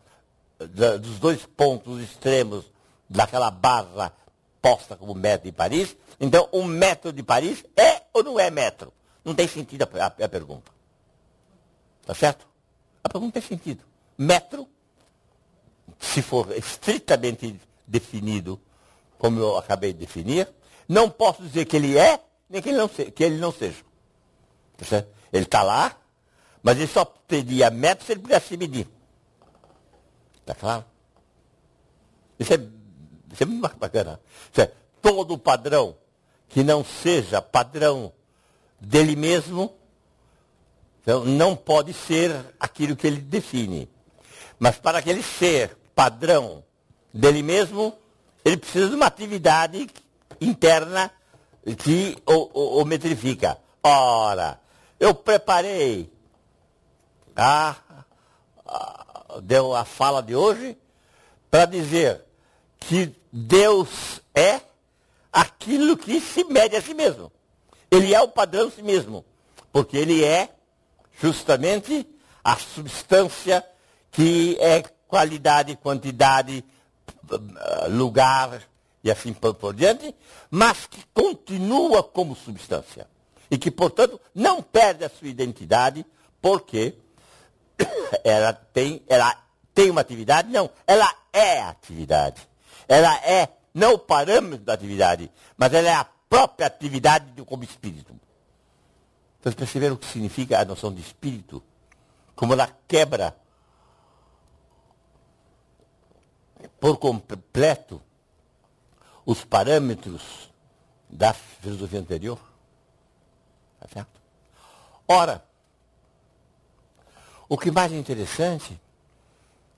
dos dois pontos extremos daquela barra posta como metro em Paris, então um metro de Paris é ou não é metro? Não tem sentido a pergunta. Tá certo? A pergunta tem sentido. Metro, se for estritamente definido, como eu acabei de definir, não posso dizer que ele é, nem que ele não seja. Ele está lá, mas ele só teria metros se ele pudesse se medir. Está claro? Isso é muito bacana. Todo padrão que não seja padrão dele mesmo, então, não pode ser aquilo que ele define. Mas para aquele ser padrão dele mesmo, ele precisa de uma atividade interna que o metrifica. Ora, eu preparei a fala de hoje para dizer que Deus é aquilo que se mede a si mesmo. Ele é o padrão de si mesmo, porque ele é justamente a substância que é qualidade, quantidade, lugar e assim por diante, mas que continua como substância e que, portanto, não perde a sua identidade porque ela tem uma atividade, não, ela é atividade. Ela é, não o parâmetro da atividade, mas ela é a própria atividade como espírito. Vocês perceberam o que significa a noção de espírito? Como ela quebra por completo os parâmetros da filosofia anterior? Tá certo? Ora, o que mais é interessante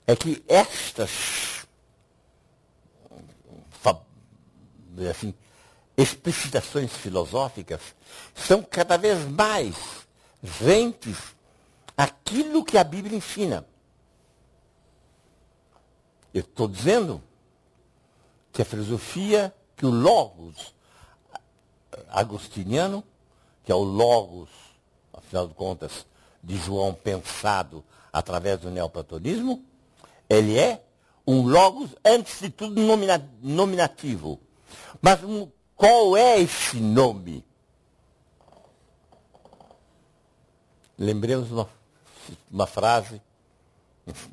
é que estas explicitações filosóficas são cada vez mais rentes àquilo que a Bíblia ensina. Eu estou dizendo que a filosofia, que o logos agostiniano, que é o logos, afinal de contas, de João pensado através do neoplatonismo, ele é um logos, antes de tudo, nominativo. Mas qual é esse nome? Lembremos uma frase,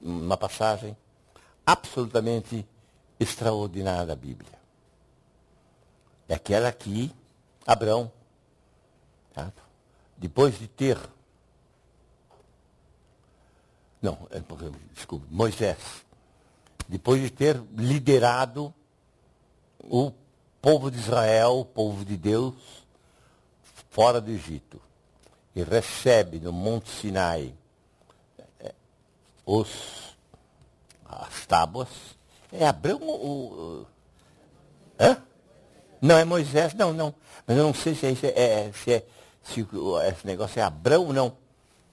uma passagem absolutamente extraordinária da Bíblia. É aquela que Abraão, tá? Depois de ter... Não, desculpe, Moisés, depois de ter liderado o povo de Israel, o povo de Deus, fora do Egito, e recebe no Monte Sinai as tábuas, é Abraão ou... Hã? Não, é Moisés, não. Mas eu não sei se é isso, se esse negócio é Abraão ou não.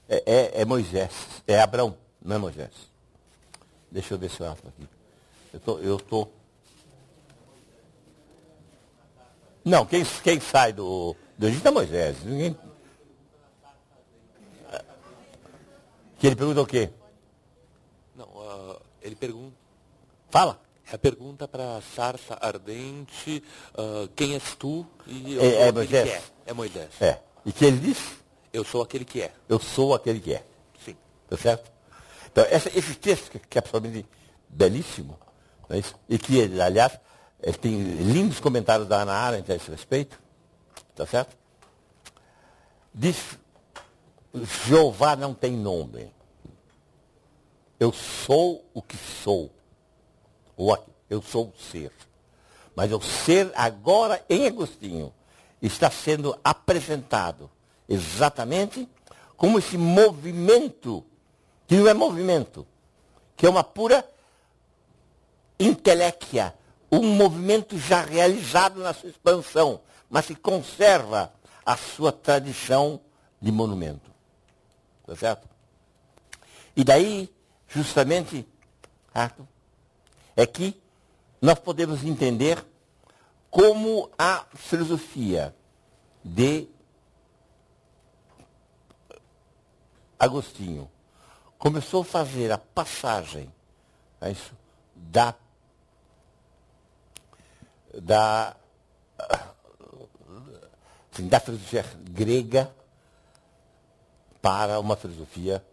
É Moisés, é Abraão, não é Moisés. Deixa eu ver se eu acho aqui. Eu tô... Não, quem sai do Egito é Moisés. Ninguém... Que ele pergunta o quê? Não, ele pergunta... Fala. A pergunta para a sarça ardente, quem és tu? E é Moisés. Que é Moisés. É. E que ele diz? Eu sou aquele que é. Eu sou aquele que é. Sim. Tá certo? Então, esse texto que é absolutamente belíssimo, não é isso? E que, aliás, ele tem lindos comentários da Ana Arendt a esse respeito, tá certo? Diz, Jeová não tem nome. Eu sou o que sou. Eu sou o ser. Mas o ser, agora, em Agostinho, está sendo apresentado exatamente como esse movimento, que não é movimento, que é uma pura inteléquia, um movimento já realizado na sua expansão, mas que conserva a sua tradição de monumento. Tá certo? E daí, justamente, é que nós podemos entender como a filosofia de Agostinho começou a fazer a passagem da filosofia grega para uma filosofia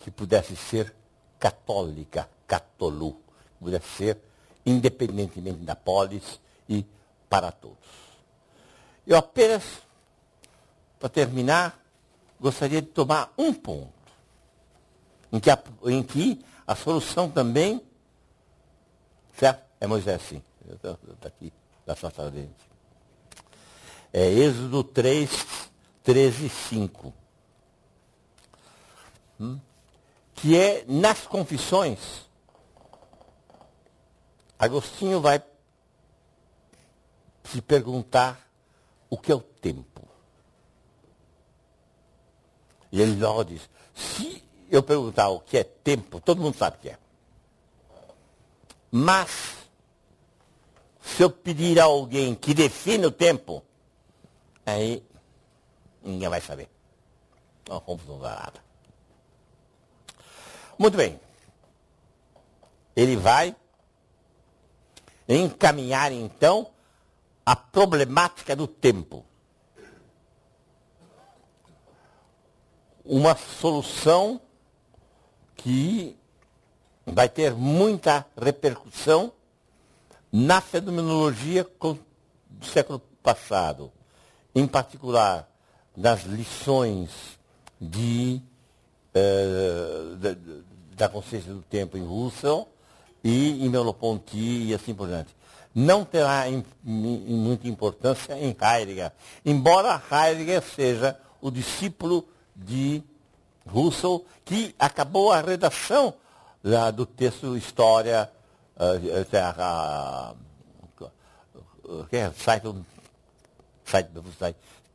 que pudesse ser católica, catolu, pudesse ser independentemente da polis e para todos. Eu apenas, para terminar, gostaria de tomar um ponto, em que a solução também, certo? É Moisés, sim. Está aqui, na sua frente. É Êxodo 3:13-5. Que é nas confissões, Agostinho vai se perguntar o que é o tempo. E ele logo diz, se eu perguntar o que é tempo, todo mundo sabe o que é. Mas, se eu pedir a alguém que define o tempo, aí ninguém vai saber. Não vamos usar nada. Muito bem. Ele vai encaminhar, então, a problemática do tempo. Uma solução que vai ter muita repercussão na fenomenologia do século passado, em particular nas lições da consciência do tempo em Husserl e em Merleau-Ponty e assim por diante. Não terá muita importância em Heidegger, embora Heidegger seja o discípulo de Husserl, que acabou a redação do texto História,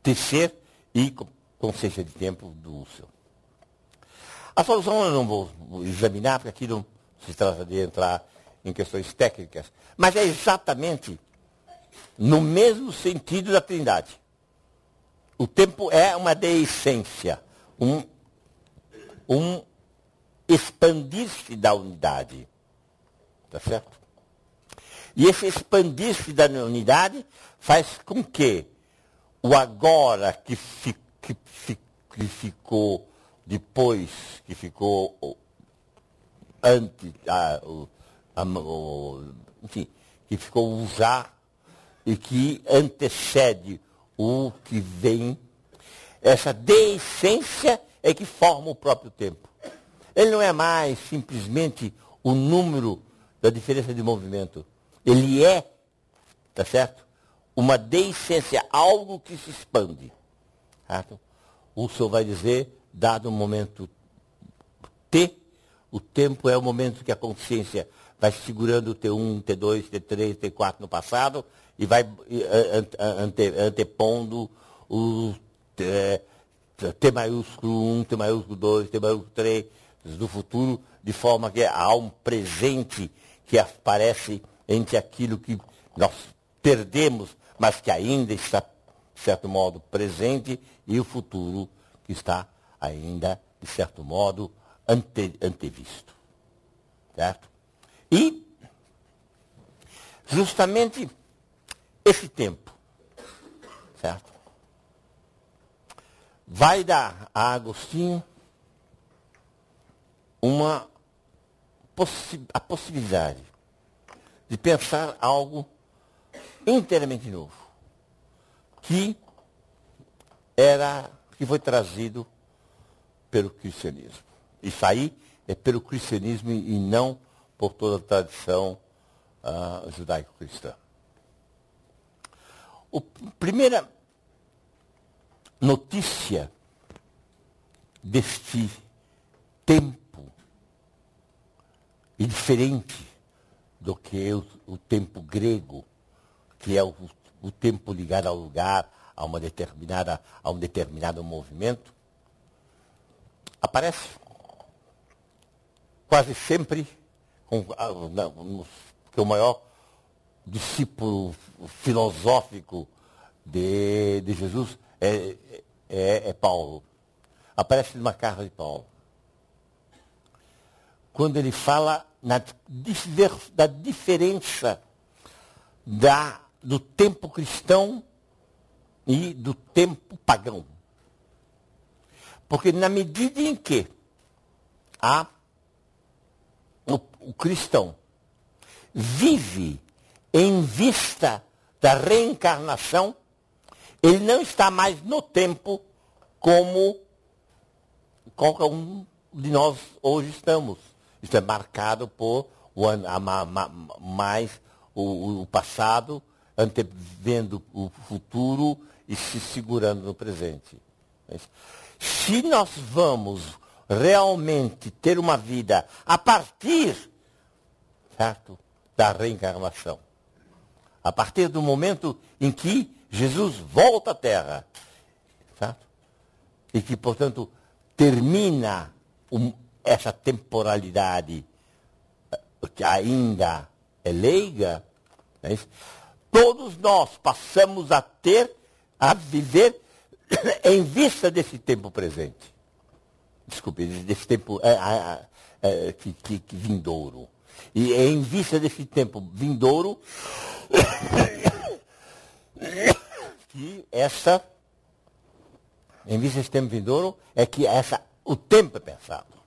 Tecer e Consciência de Tempo do Husserl. A solução eu não vou examinar, porque aqui não se trata de entrar em questões técnicas, mas é exatamente no mesmo sentido da Trindade. O tempo é uma deiscência, um expandir-se da unidade. Tá certo? E esse expandir-se da unidade faz com que o agora que ficou depois, que ficou antes, enfim, que ficou o já e que antecede o que vem, essa deessência é que forma o próprio tempo. Ele não é mais simplesmente o número da diferença de movimento. Ele é, tá certo? Uma deessência, algo que se expande. Certo? Husserl vai dizer, dado o momento T, o tempo é o momento que a consciência vai segurando o T1, T2, T3, T4 no passado e vai antepondo o T maiúsculo 1, T maiúsculo 2, T maiúsculo 3 do futuro, de forma que há um presente que aparece entre aquilo que nós perdemos, mas que ainda está, de certo modo, presente, e o futuro que está ainda, de certo modo, antevisto. Certo? E, justamente, esse tempo, certo? Vai dar a Agostinho a possibilidade de pensar algo inteiramente novo, que foi trazido pelo cristianismo. Isso aí é pelo cristianismo e não por toda a tradição judaico-cristã. A primeira notícia deste tempo é diferente do que o tempo grego, que é o tempo ligado ao lugar, a um determinado movimento, aparece quase sempre que o maior discípulo filosófico de Jesus é Paulo. Aparece numa carta de Paulo, quando ele fala da diferença do tempo cristão e do tempo pagão. Porque na medida em que o cristão vive em vista da reencarnação, ele não está mais no tempo como qualquer um de nós hoje estamos. Isso é marcado por mais o passado, antevendo o futuro e se segurando no presente. Se nós vamos realmente ter uma vida a partir, certo, da reencarnação, a partir do momento em que Jesus volta à Terra, certo, e que, portanto, termina essa temporalidade que ainda é leiga, não é isso? Todos nós passamos a viver em vista desse tempo presente. Desculpe, desse tempo que vindouro. E em vista desse tempo vindouro que essa, em vista desse tempo vindouro, é que o tempo é pensado.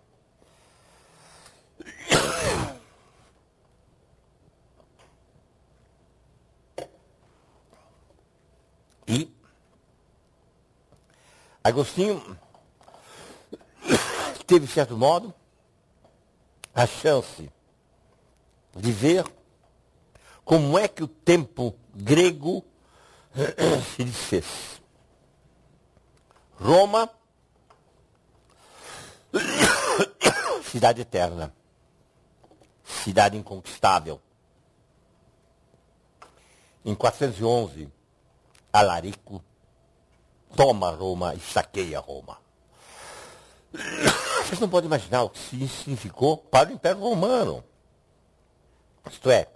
E Agostinho teve, de certo modo, a chance de ver como é que o tempo grego se desfez. Roma, cidade eterna, cidade inconquistável. Em 411, Alarico toma Roma e saqueia Roma. Vocês não podem imaginar o que isso significou para o Império Romano. Isto é,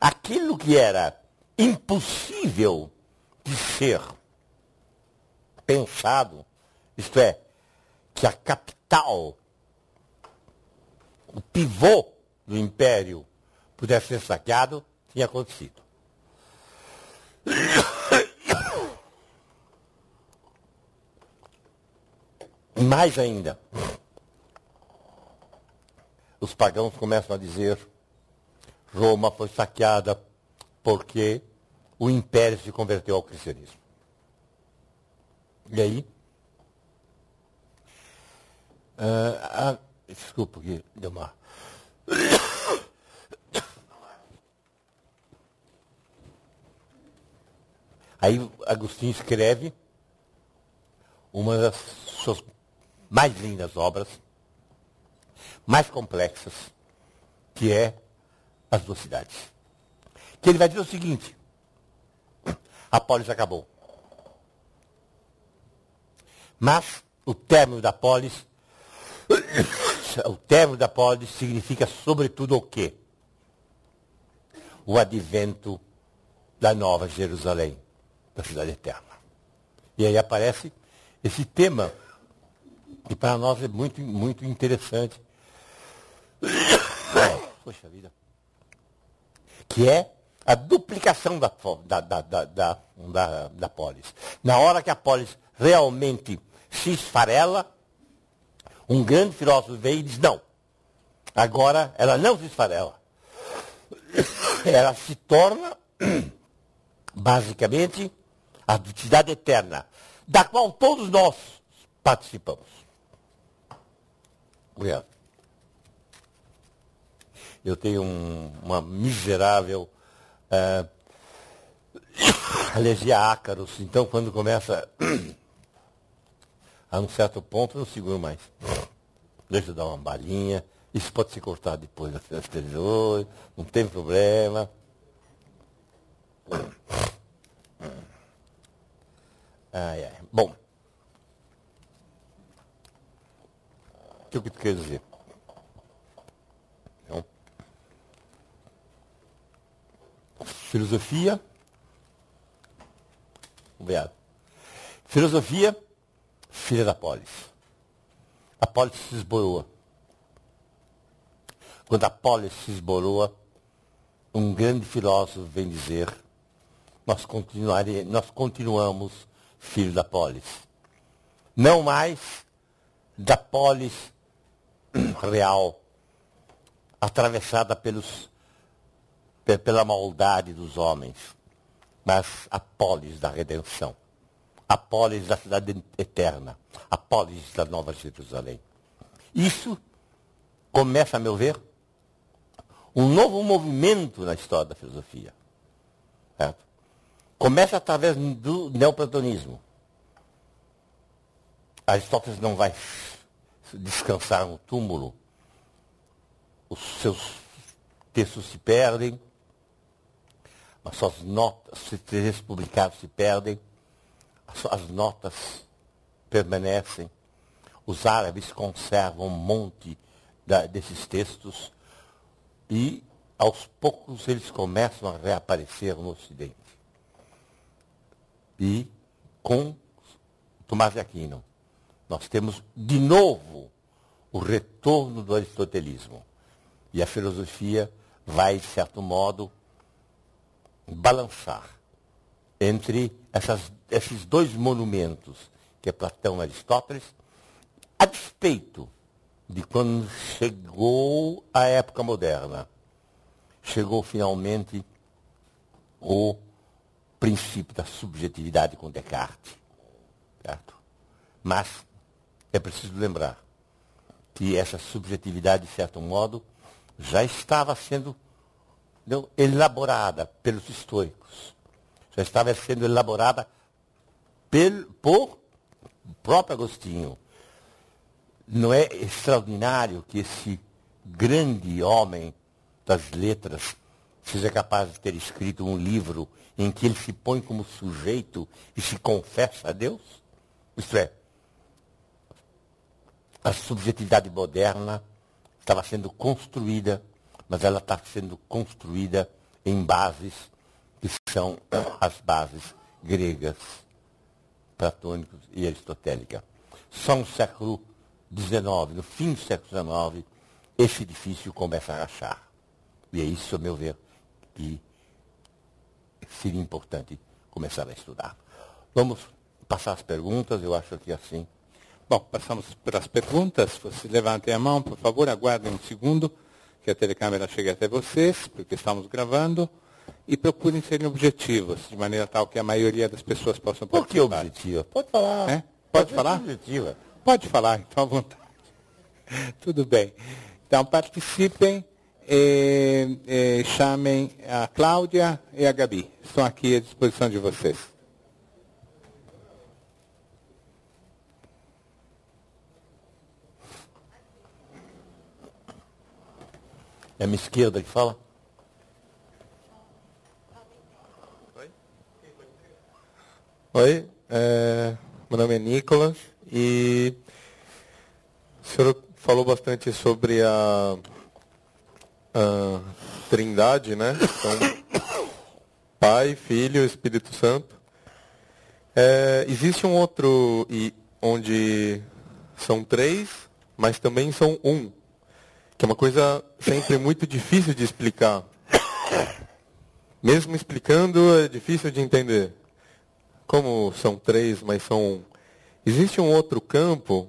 aquilo que era impossível de ser pensado, isto é, que a capital, o pivô do império pudesse ser saqueado, tinha acontecido. Mais ainda, os pagãos começam a dizer: Roma foi saqueada porque o império se converteu ao cristianismo. E aí? Desculpa, que deu uma... Aí Agostinho escreve uma das suas mais lindas obras, mais complexas, que é As Duas Cidades. Que ele vai dizer o seguinte: a polis acabou. Mas o término da polis, significa sobretudo o quê? O advento da nova Jerusalém, da cidade eterna. E aí aparece esse tema, que para nós é muito, muito interessante. Poxa vida. Que é a duplicação da polis. Na hora que a polis realmente se esfarela, um grande filósofo veio e diz: não, agora ela não se esfarela. Ela se torna, basicamente, a entidade eterna, da qual todos nós participamos. Obrigado. Eu tenho uma miserável alergia a ácaros. Então, quando começa a um certo ponto, eu não seguro mais. Deixa eu dar uma balinha. Isso pode ser cortado depois da televisão. Não tem problema. Ai, ai. Bom. O que tu quer dizer? Filosofia, obrigado. Filosofia, filha da polis. A polis se esboroa. Quando a polis se esboroa, um grande filósofo vem dizer: nós continuamos filhos da polis. Não mais da polis real, atravessada pela maldade dos homens, mas a polis da redenção, a polis da cidade eterna, a polis da nova Jerusalém. Isso começa, a meu ver, um novo movimento na história da filosofia. Certo? Começa através do neoplatonismo. Aristóteles não vai descansar no túmulo. Os seus textos se perdem, as suas notas, os textos publicados se perdem, as notas permanecem. Os árabes conservam um monte desses textos e, aos poucos, eles começam a reaparecer no Ocidente. E, com Tomás de Aquino, nós temos, de novo, o retorno do aristotelismo. E a filosofia vai, de certo modo, balançar entre esses dois monumentos, que é Platão e Aristóteles, a despeito de quando chegou a época moderna. Chegou, finalmente, o princípio da subjetividade com Descartes. Certo? Mas é preciso lembrar que essa subjetividade, de certo modo, já estava sendo elaborada pelos estoicos. Já estava sendo elaborada por próprio Agostinho. Não é extraordinário que esse grande homem das letras seja capaz de ter escrito um livro em que ele se põe como sujeito e se confessa a Deus? Isto é, a subjetividade moderna estava sendo construída mas ela está sendo construída em bases que são as bases gregas, platônicas e aristotélicas. Só no século XIX, no fim do século XIX, esse edifício começa a rachar. E é isso, a meu ver, que seria importante começar a estudar. Vamos passar as perguntas, eu acho que assim. Bom, passamos para as perguntas. Se levantem a mão, por favor, aguardem um segundo que a telecâmera chegue até vocês, porque estamos gravando, e procurem serem objetivos, de maneira tal que a maioria das pessoas possam participar. Por que objetiva? Pode falar. É? Pode falar? Objetiva. Pode falar, então à vontade. Tudo bem. Então, participem. Chamem a Cláudia e a Gabi. Estão aqui à disposição de vocês. É a minha esquerda que fala? Oi? Oi, meu nome é Nicolas e o senhor falou bastante sobre a Trindade, né? Então, Pai, Filho, Espírito Santo. Existe um outro onde são três, mas também são um, que é uma coisa sempre muito difícil de explicar. Mesmo explicando, é difícil de entender. Como são três, mas são um. Existe um outro campo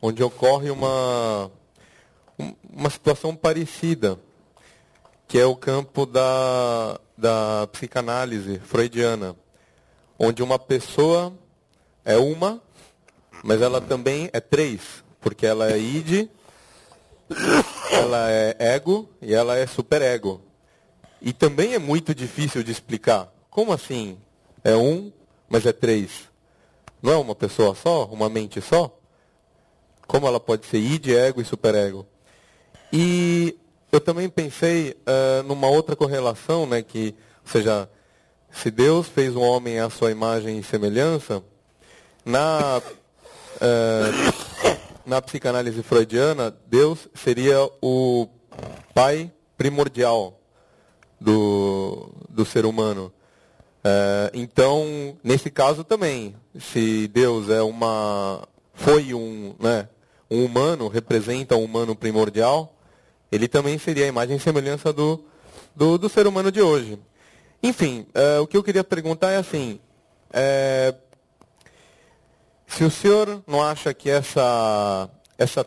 onde ocorre uma situação parecida, que é o campo da psicanálise freudiana, onde uma pessoa é uma, mas ela também é três, porque ela é id, ela é ego e ela é superego. E também é muito difícil de explicar. Como assim é um, mas é três? Não é uma pessoa só, uma mente só? Como ela pode ser id, ego e superego? E eu também pensei numa outra correlação, né, que, ou seja, se Deus fez um homem à sua imagem e semelhança, na psicanálise freudiana, Deus seria o pai primordial do ser humano. Então, nesse caso também, se Deus um humano, representa um humano primordial, ele também seria a imagem e semelhança do ser humano de hoje. Enfim, o que eu queria perguntar é assim, se o senhor não acha que esses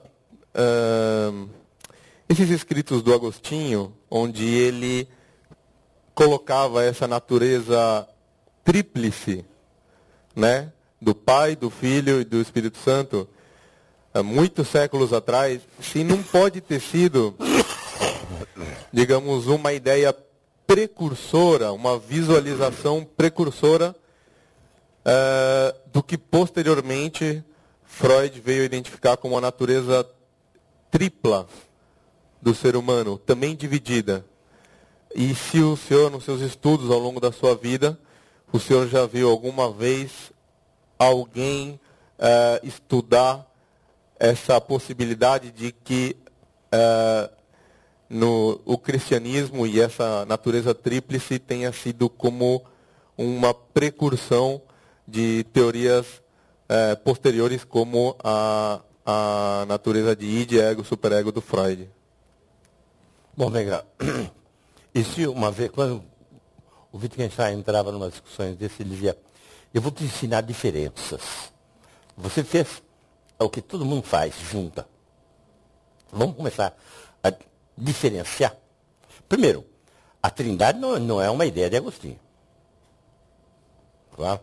escritos do Agostinho, onde ele colocava essa natureza tríplice, né, do Pai, do Filho e do Espírito Santo, há muitos séculos atrás, se não pode ter sido, digamos, uma ideia precursora, uma visualização precursora do que posteriormente Freud veio identificar como a natureza tripla do ser humano, também dividida. E se o senhor, nos seus estudos ao longo da sua vida, o senhor já viu alguma vez alguém estudar essa possibilidade de que o cristianismo e essa natureza tríplice tenha sido como uma precursão de teorias posteriores como a natureza de id, ego, superego do Freud? Bom, legal. E se uma vez, quando o Wittgenstein entrava numa discussão desse, ele dizia, eu vou te ensinar diferenças. Você fez o que todo mundo faz, junta. Vamos começar a diferenciar. Primeiro, a Trindade não é uma ideia de Agostinho. Claro.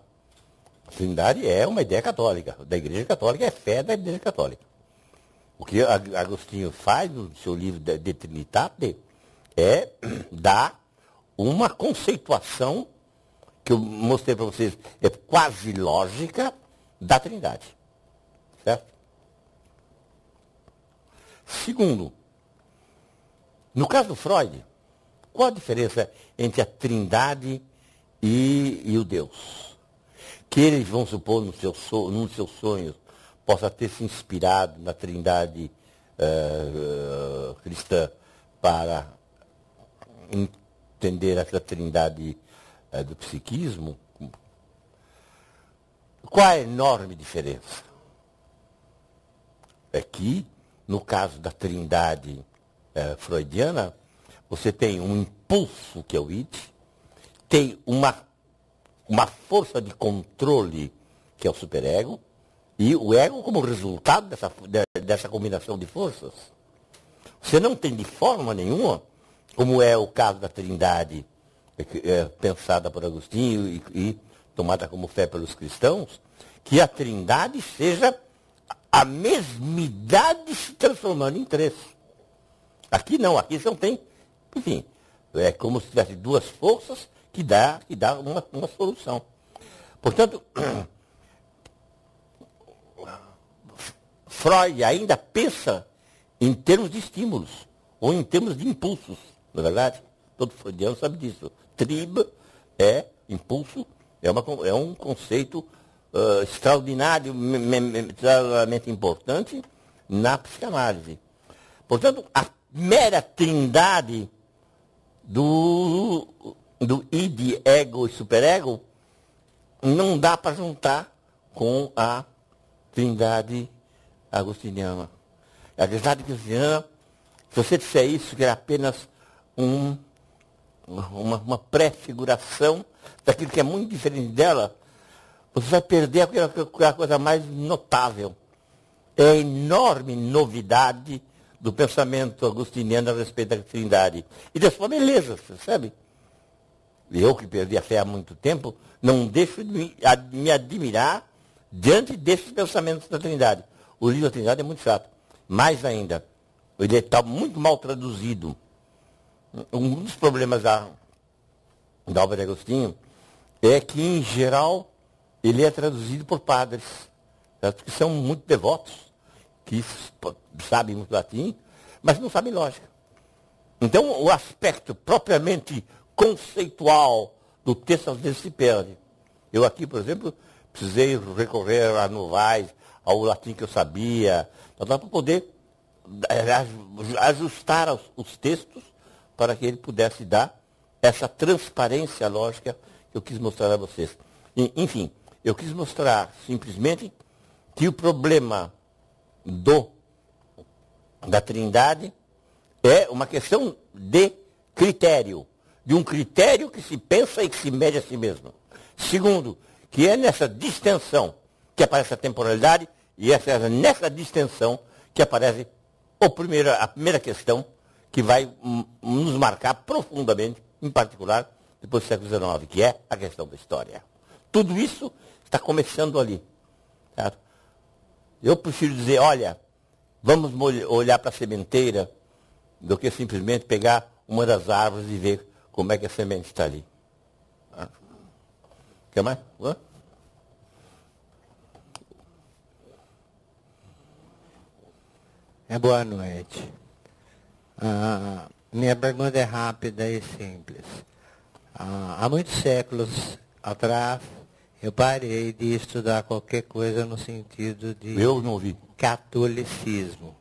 A Trindade é uma ideia católica, da Igreja Católica, é fé da Igreja Católica. O que Agostinho faz no seu livro De Trinitate é dar uma conceituação, que eu mostrei para vocês, é quase lógica, da Trindade. Certo? Segundo, no caso do Freud, qual a diferença entre a Trindade e o Deus? Que eles vão supor nos seus sonhos possa ter se inspirado na Trindade cristã para entender essa trindade do psiquismo, qual a enorme diferença? É que, no caso da trindade freudiana, você tem um impulso, que é o id, tem uma força de controle, que é o superego, e o ego como resultado dessa combinação de forças. Você não tem de forma nenhuma, como é o caso da trindade pensada por Agostinho e tomada como fé pelos cristãos, que a trindade seja a mesmidade se transformando em três. Aqui não tem. Enfim, é como se tivesse duas forças que dá uma solução. Portanto, Freud ainda pensa em termos de estímulos, ou em termos de impulsos, na verdade. Todo freudiano sabe disso. Tribe é impulso, é um conceito extraordinário, extraordinariamente importante na psicanálise. Portanto, a mera trindade do id, ego e superego não dá para juntar com a trindade agostiniana. A trindade agostiniana, se você disser isso, que era apenas uma pré-figuração daquilo que é muito diferente dela, você vai perder a coisa mais notável. É a enorme novidade do pensamento agostiniano a respeito da trindade. E da sua beleza, você sabe? Eu, que perdi a fé há muito tempo, não deixo de me admirar diante desses pensamentos da trindade. O livro da trindade é muito chato. Mais ainda, ele está muito mal traduzido. Um dos problemas da obra de Agostinho é que, em geral, ele é traduzido por padres, que são muito devotos, que sabem muito latim, mas não sabem lógica. Então, o aspecto propriamente conceitual do texto, às vezes, se perde. Eu aqui, por exemplo, precisei recorrer a novais, ao latim que eu sabia, para poder ajustar os textos para que ele pudesse dar essa transparência lógica que eu quis mostrar a vocês. Enfim, eu quis mostrar simplesmente que o problema da trindade é uma questão de critério, de um critério que se pensa e que se mede a si mesmo. Segundo, que é nessa distensão que aparece a temporalidade, e é nessa distensão que aparece a primeira questão, que vai nos marcar profundamente, em particular, depois do século XIX, que é a questão da história. Tudo isso está começando ali. Certo? Eu prefiro dizer, olha, vamos olhar para a sementeira do que simplesmente pegar uma das árvores e ver como é que a semente está ali. Quer mais? Boa noite. Minha pergunta é rápida e simples. Há muitos séculos atrás, eu parei de estudar qualquer coisa no sentido de... Eu não ouvi. Catolicismo.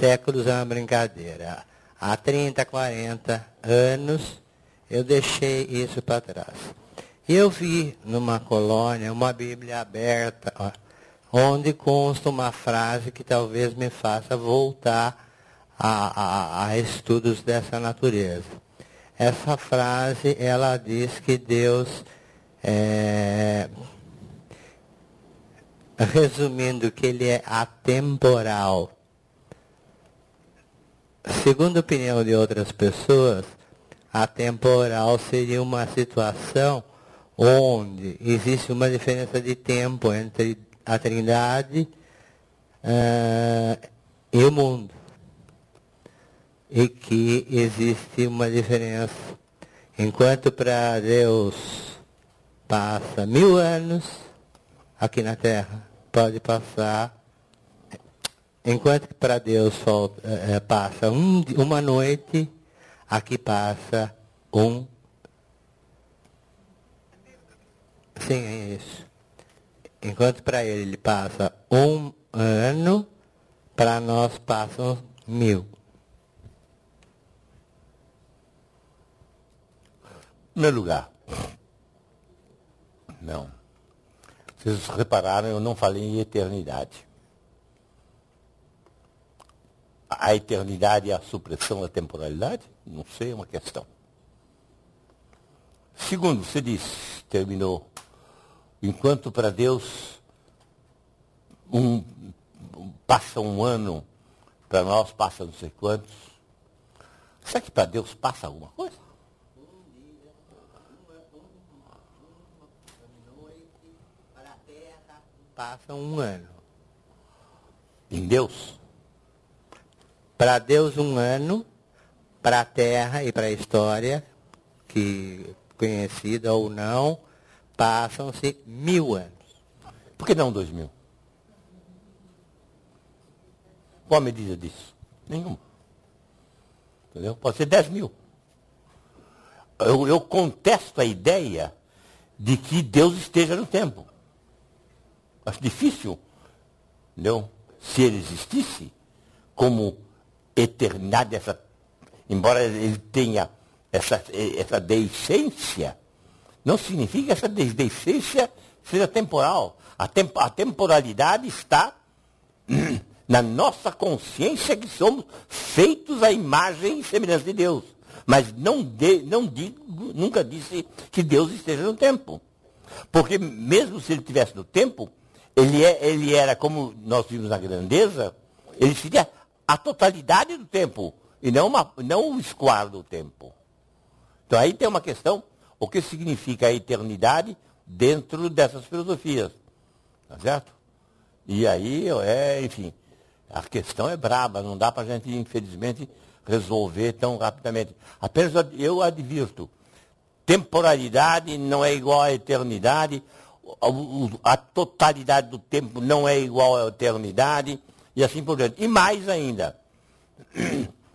Séculos é uma brincadeira. Há 30, 40 anos, eu deixei isso para trás. Eu vi numa colônia uma Bíblia aberta, onde consta uma frase que talvez me faça voltar a estudos dessa natureza. Essa frase, ela diz que Deus, resumindo, que ele é atemporal. Segundo a opinião de outras pessoas, atemporal seria uma situação onde existe uma diferença de tempo entre a Trindade e o mundo, e que existe uma diferença. Enquanto para Deus passa 1000 anos, aqui na Terra pode passar, enquanto que para Deus passa uma noite, aqui passa um... Sim, é isso. Enquanto para ele passa 1 ano, para nós passam 1000. primeiro lugar, não. Vocês repararam, eu não falei em eternidade. A eternidade é a supressão da temporalidade? Não sei, é uma questão. Segundo, você disse, terminou, enquanto para Deus passa um ano, para nós passa não sei quantos. Será que para Deus passa alguma coisa? Para a terra passa um ano. Em Deus? Para Deus um ano, para a terra e para a história, que conhecida ou não, passam-se 1000 anos. Por que não 2000? Qual a medida disso? Nenhuma. Entendeu? Pode ser 10.000. Eu contesto a ideia de que Deus esteja no tempo. Acho difícil, entendeu? Se ele existisse, como eternidade, embora ele tenha essa deiscência, não significa que essa deiscência seja temporal. A temporalidade está na nossa consciência que somos feitos à imagem e semelhança de Deus. Mas nunca disse que Deus esteja no tempo. Porque mesmo se ele estivesse no tempo, ele era, como nós vimos na grandeza, ele seria a totalidade do tempo e não o esquadro do tempo. Então aí tem uma questão, o que significa a eternidade dentro dessas filosofias, tá certo? E aí, enfim, a questão é braba, não dá para a gente, infelizmente, resolver tão rapidamente. Apenas eu advirto, temporalidade não é igual à eternidade, a totalidade do tempo não é igual à eternidade, e assim por diante. E mais ainda,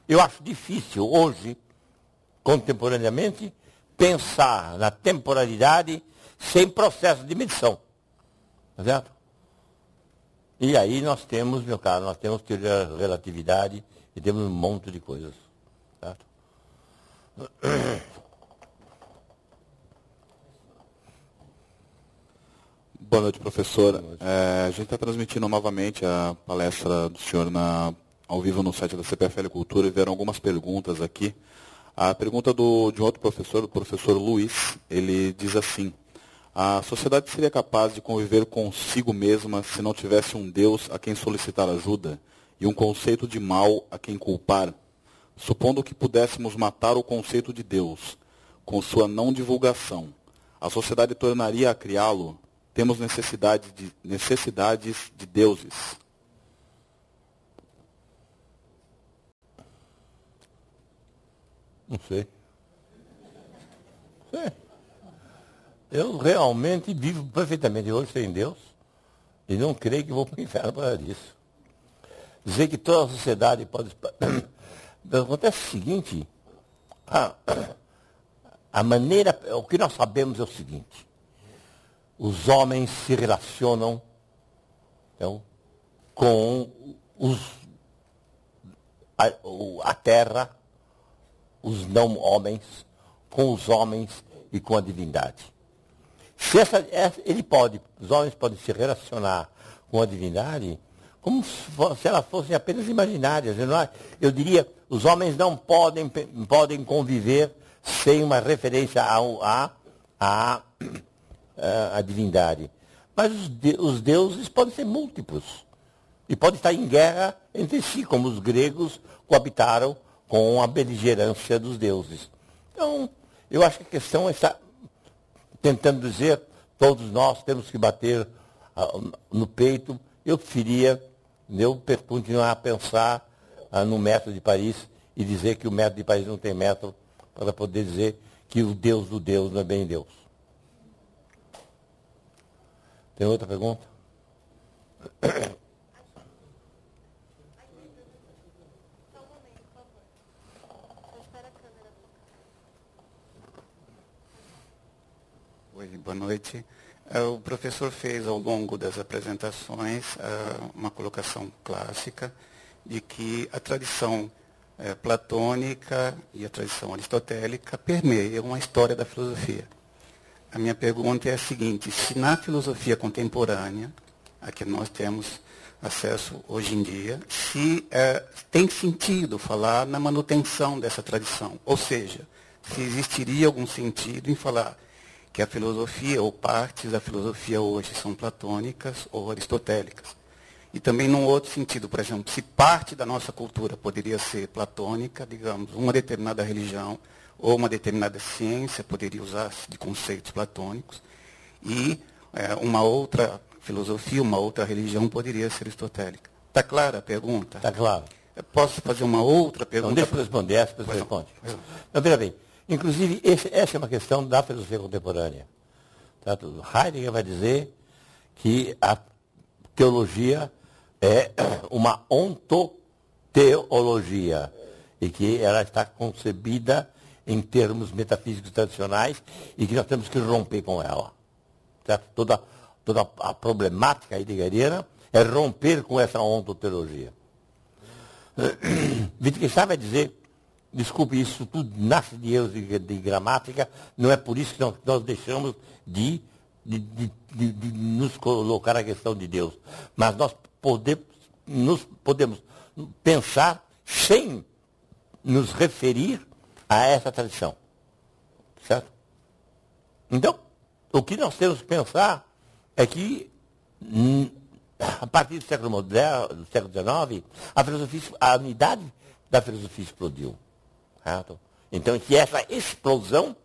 eu acho difícil hoje, contemporaneamente, pensar na temporalidade sem processo de medição. Tá certo? E aí nós temos, meu caro, nós temos teoria da relatividade e temos um monte de coisas. Tá certo? Boa noite, professor. Boa noite. A gente está transmitindo novamente a palestra do senhor ao vivo no site da CPFL Cultura e vieram algumas perguntas aqui. A pergunta de outro professor, o professor Luiz, ele diz assim: a sociedade seria capaz de conviver consigo mesma se não tivesse um Deus a quem solicitar ajuda e um conceito de mal a quem culpar? Supondo que pudéssemos matar o conceito de Deus com sua não divulgação, a sociedade tornaria a criá-lo? Temos necessidades de deuses. Não sei. Eu realmente vivo perfeitamente hoje sem Deus e não creio que vou para o inferno por causa disso. Dizer que toda a sociedade pode... Acontece o seguinte, o que nós sabemos é o seguinte: os homens se relacionam, então, com a terra, os não homens, com os homens e com a divindade. Os homens podem se relacionar com a divindade como se elas fossem apenas imaginárias. Eu diria, os homens não podem conviver sem uma referência a divindade. Mas os deuses podem ser múltiplos e podem estar em guerra entre si, como os gregos coabitaram com a beligerância dos deuses. Então, eu acho que a questão está tentando dizer, todos nós temos que bater no peito. Eu preferia continuar a pensar no método de Paris e dizer que o método de Paris não tem método para poder dizer que o Deus do Deus não é bem Deus. Tem outra pergunta? Oi, boa noite. O professor fez ao longo das apresentações uma colocação clássica de que a tradição platônica e a tradição aristotélica permeiam a história da filosofia. A minha pergunta é a seguinte: se na filosofia contemporânea, a que nós temos acesso hoje em dia, se tem sentido falar na manutenção dessa tradição, ou seja, se existiria algum sentido em falar que a filosofia ou partes da filosofia hoje são platônicas ou aristotélicas. E também num outro sentido, por exemplo, se parte da nossa cultura poderia ser platônica, digamos, uma determinada religião ou uma determinada ciência poderia usar-se de conceitos platônicos, e uma outra filosofia, uma outra religião poderia ser aristotélica. Está clara a pergunta? Está claro. Posso fazer uma outra pergunta? Não, deixa eu responder essa, depois responde. Não, veja bem, inclusive, essa é uma questão da filosofia contemporânea. Tá? Heidegger vai dizer que a teologia é uma ontoteologia e que ela está concebida em termos metafísicos tradicionais e que nós temos que romper com ela. Certo? Toda a problemática heideggeriana é romper com essa ontoteologia. Wittgenstein vai dizer, desculpe, isso tudo nasce de erros de gramática, não é por isso que nós deixamos de nos colocar a questão de Deus. Mas nós podemos pensar sem nos referir a essa tradição. Certo? Então, o que nós temos que pensar é que, a partir do século moderno, do século XIX, a unidade da filosofia explodiu. Certo? Então, que essa explosão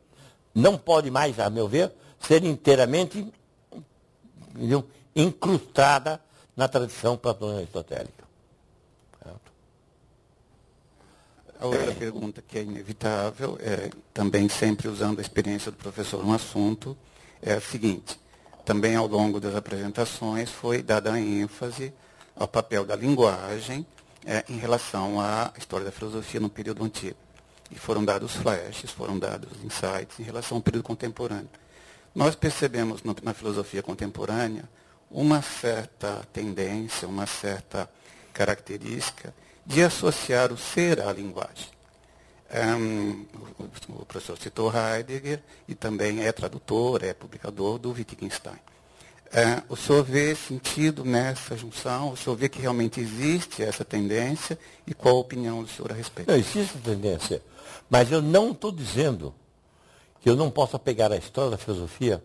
não pode mais, a meu ver, ser inteiramente incrustada na tradição platônica aristotélica. Certo? A outra pergunta que é inevitável, também sempre usando a experiência do professor no assunto, é a seguinte. Também ao longo das apresentações foi dada a ênfase ao papel da linguagem em relação à história da filosofia no período antigo. E foram dados flashes, foram dados insights em relação ao período contemporâneo. Nós percebemos na filosofia contemporânea uma certa tendência, uma certa característica de associar o ser à linguagem. O professor citou Heidegger e também é tradutor, é publicador do Wittgenstein. O senhor vê sentido nessa junção? O senhor vê que realmente existe essa tendência? E qual a opinião do senhor a respeito? Não, existe a tendência, mas eu não estou dizendo que eu não possa pegar a história da filosofia,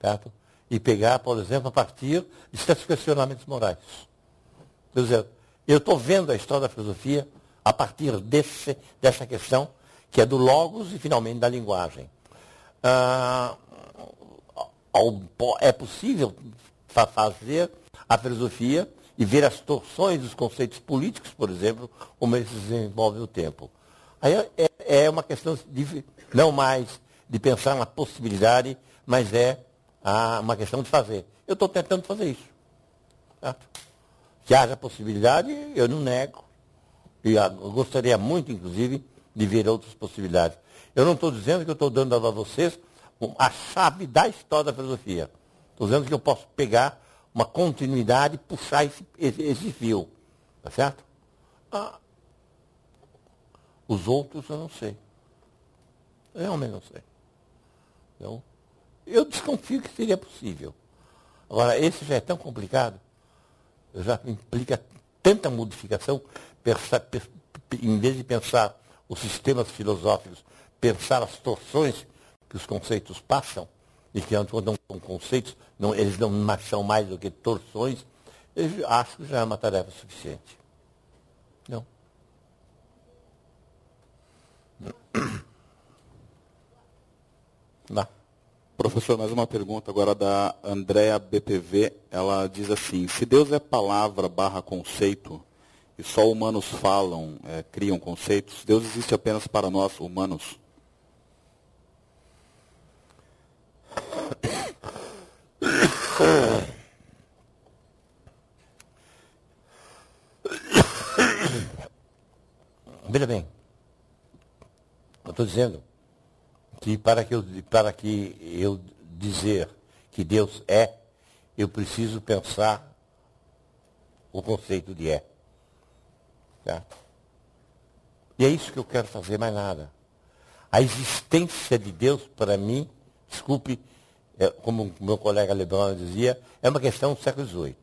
certo? E pegar, por exemplo, a partir de certos questionamentos morais. Quer dizer, eu estou vendo a história da filosofia a partir dessa questão, que é do logos e, finalmente, da linguagem. É possível fazer a filosofia e ver as torções dos conceitos políticos, por exemplo, como eles se desenvolvem no tempo. Aí é uma questão não mais de pensar na possibilidade, mas é uma questão de fazer. Eu estou tentando fazer isso. Certo? Que haja possibilidade, eu não nego. E gostaria muito, inclusive, de ver outras possibilidades. Eu não estou dizendo que eu estou dando a vocês a chave da história da filosofia. Estou dizendo que eu posso pegar uma continuidade e puxar esse fio. Tá certo? Os outros eu não sei. Eu realmente não sei. Então, eu desconfio que seria possível. Agora, esse já é tão complicado, já implica tanta modificação, em vez de pensar os sistemas filosóficos, pensar as torções que os conceitos passam, e que não são conceitos, eles não são mais do que torções, eu acho que já é uma tarefa suficiente. Não. Não. Professor, mais uma pergunta agora da Andrea BPV. Ela diz assim: se Deus é palavra / conceito, e só humanos falam, criam conceitos, Deus existe apenas para nós, humanos? Veja bem, eu estou dizendo que para que eu dizer que Deus é, eu preciso pensar o conceito de é. Certo? E é isso que eu quero fazer, mais nada. A existência de Deus, para mim, desculpe, como meu colega Lebrão dizia, é uma questão do século XVIII.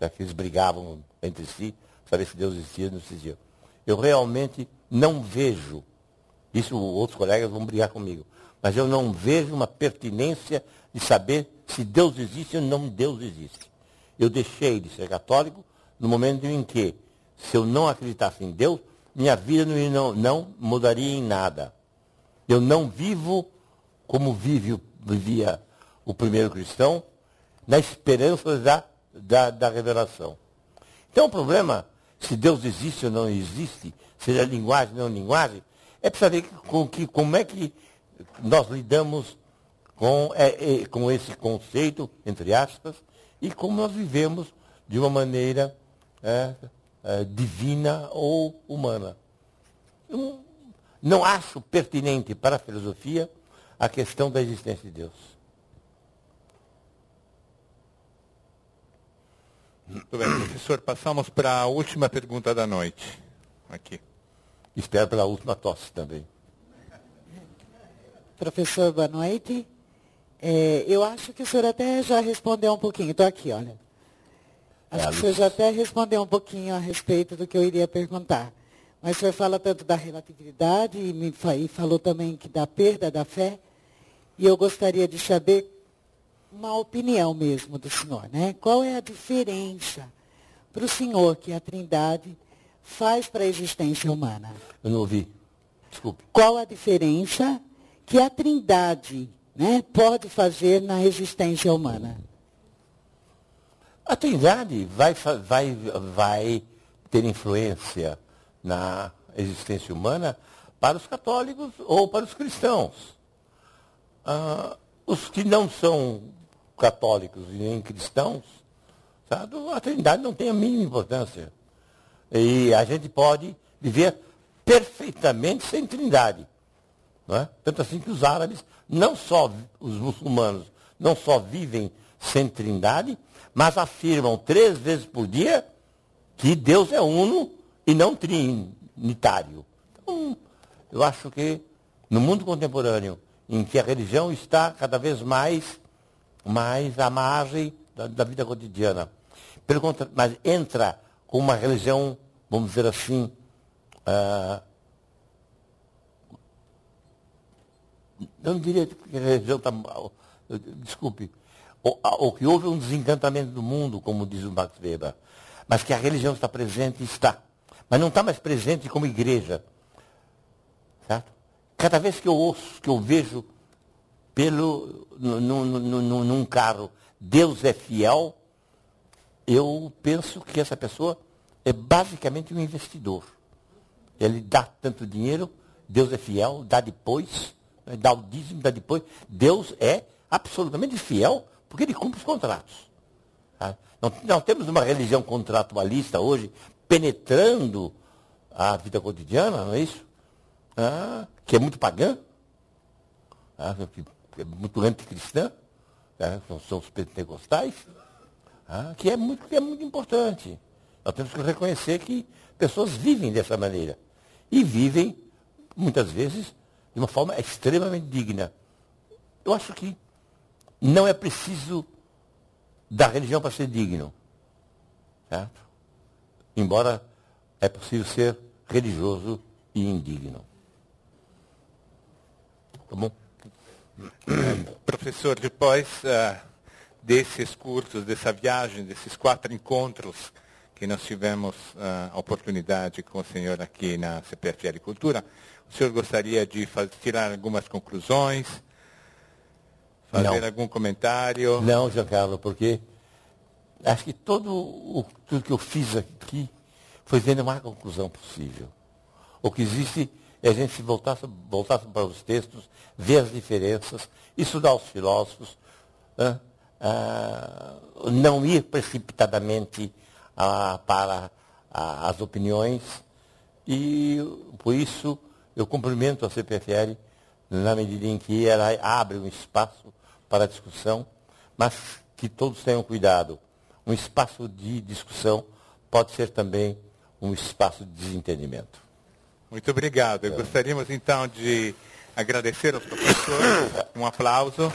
Já que eles brigavam entre si, saber se Deus existia ou não existia. Eu realmente não vejo, isso outros colegas vão brigar comigo, mas eu não vejo uma pertinência de saber se Deus existe ou não Deus existe. Eu deixei de ser católico no momento em que, se eu não acreditasse em Deus, minha vida não mudaria em nada. Eu não vivo como vivia o primeiro cristão, na esperança da revelação. Então o problema, se Deus existe ou não existe, seja linguagem ou não linguagem, é para saber como é que nós lidamos com esse conceito, entre aspas, e como nós vivemos de uma maneira divina ou humana. Eu não acho pertinente para a filosofia a questão da existência de Deus. Muito bem, professor, passamos para a última pergunta da noite. Aqui. Espero pela última tosse também. Professor, boa noite. Eu acho que o senhor até já respondeu um pouquinho. Estou aqui, olha. Acho que o senhor já até respondeu um pouquinho a respeito do que eu iria perguntar. Mas o senhor fala tanto da relatividade e falou também que da perda da fé. E eu gostaria de saber uma opinião mesmo do senhor, né? Qual é a diferença para o senhor que a Trindade faz para a existência humana? Eu não ouvi. Desculpe. Qual a diferença que a Trindade, né, pode fazer na existência humana? A Trindade vai ter influência na existência humana para os católicos ou para os cristãos. Os que não são católicos e nem cristãos, sabe, a Trindade não tem a mínima importância. E a gente pode viver perfeitamente sem Trindade. Não é? Tanto assim que os árabes, não só os muçulmanos, não só vivem sem Trindade, mas afirmam 3 vezes por dia que Deus é uno e não trinitário. Então, eu acho que no mundo contemporâneo, em que a religião está cada vez mais à margem da vida cotidiana, mas entra com uma religião, vamos dizer assim, eu não diria que a religião está mal, desculpe, ou que houve um desencantamento do mundo, como diz o Max Weber, mas que a religião está presente, está. Mas não está mais presente como igreja. Certo? Cada vez que eu ouço, que eu vejo num carro, Deus é fiel, eu penso que essa pessoa é basicamente um investidor. Ele dá tanto dinheiro, Deus é fiel, dá depois, dá o dízimo, dá depois. Deus é absolutamente fiel porque ele cumpre os contratos. Não temos uma religião contratualista hoje penetrando a vida cotidiana, não é isso? Que é muito pagã, que é muito anticristã, são os pentecostais, que é muito importante. Nós temos que reconhecer que pessoas vivem dessa maneira. E vivem, muitas vezes, de uma forma extremamente digna. Eu acho que não é preciso da religião para ser digno. Certo? Embora é possível ser religioso e indigno. Tá bom? Professor, depois desses cursos, dessa viagem, desses 4 encontros que nós tivemos a oportunidade com o senhor aqui na CPFL Cultura, o senhor gostaria de tirar algumas conclusões, fazer algum comentário? Não, Giancarlo, porque acho que tudo que eu fiz aqui foi vendo a maior conclusão possível. O que existe é a gente se voltasse para os textos, ver as diferenças, estudar os filósofos, não ir precipitadamente para as opiniões. E, por isso, eu cumprimento a CPFL na medida em que ela abre um espaço para a discussão, mas que todos tenham cuidado. Um espaço de discussão pode ser também um espaço de desentendimento. Muito obrigado. Gostaríamos, então, de agradecer aos professores. Um aplauso.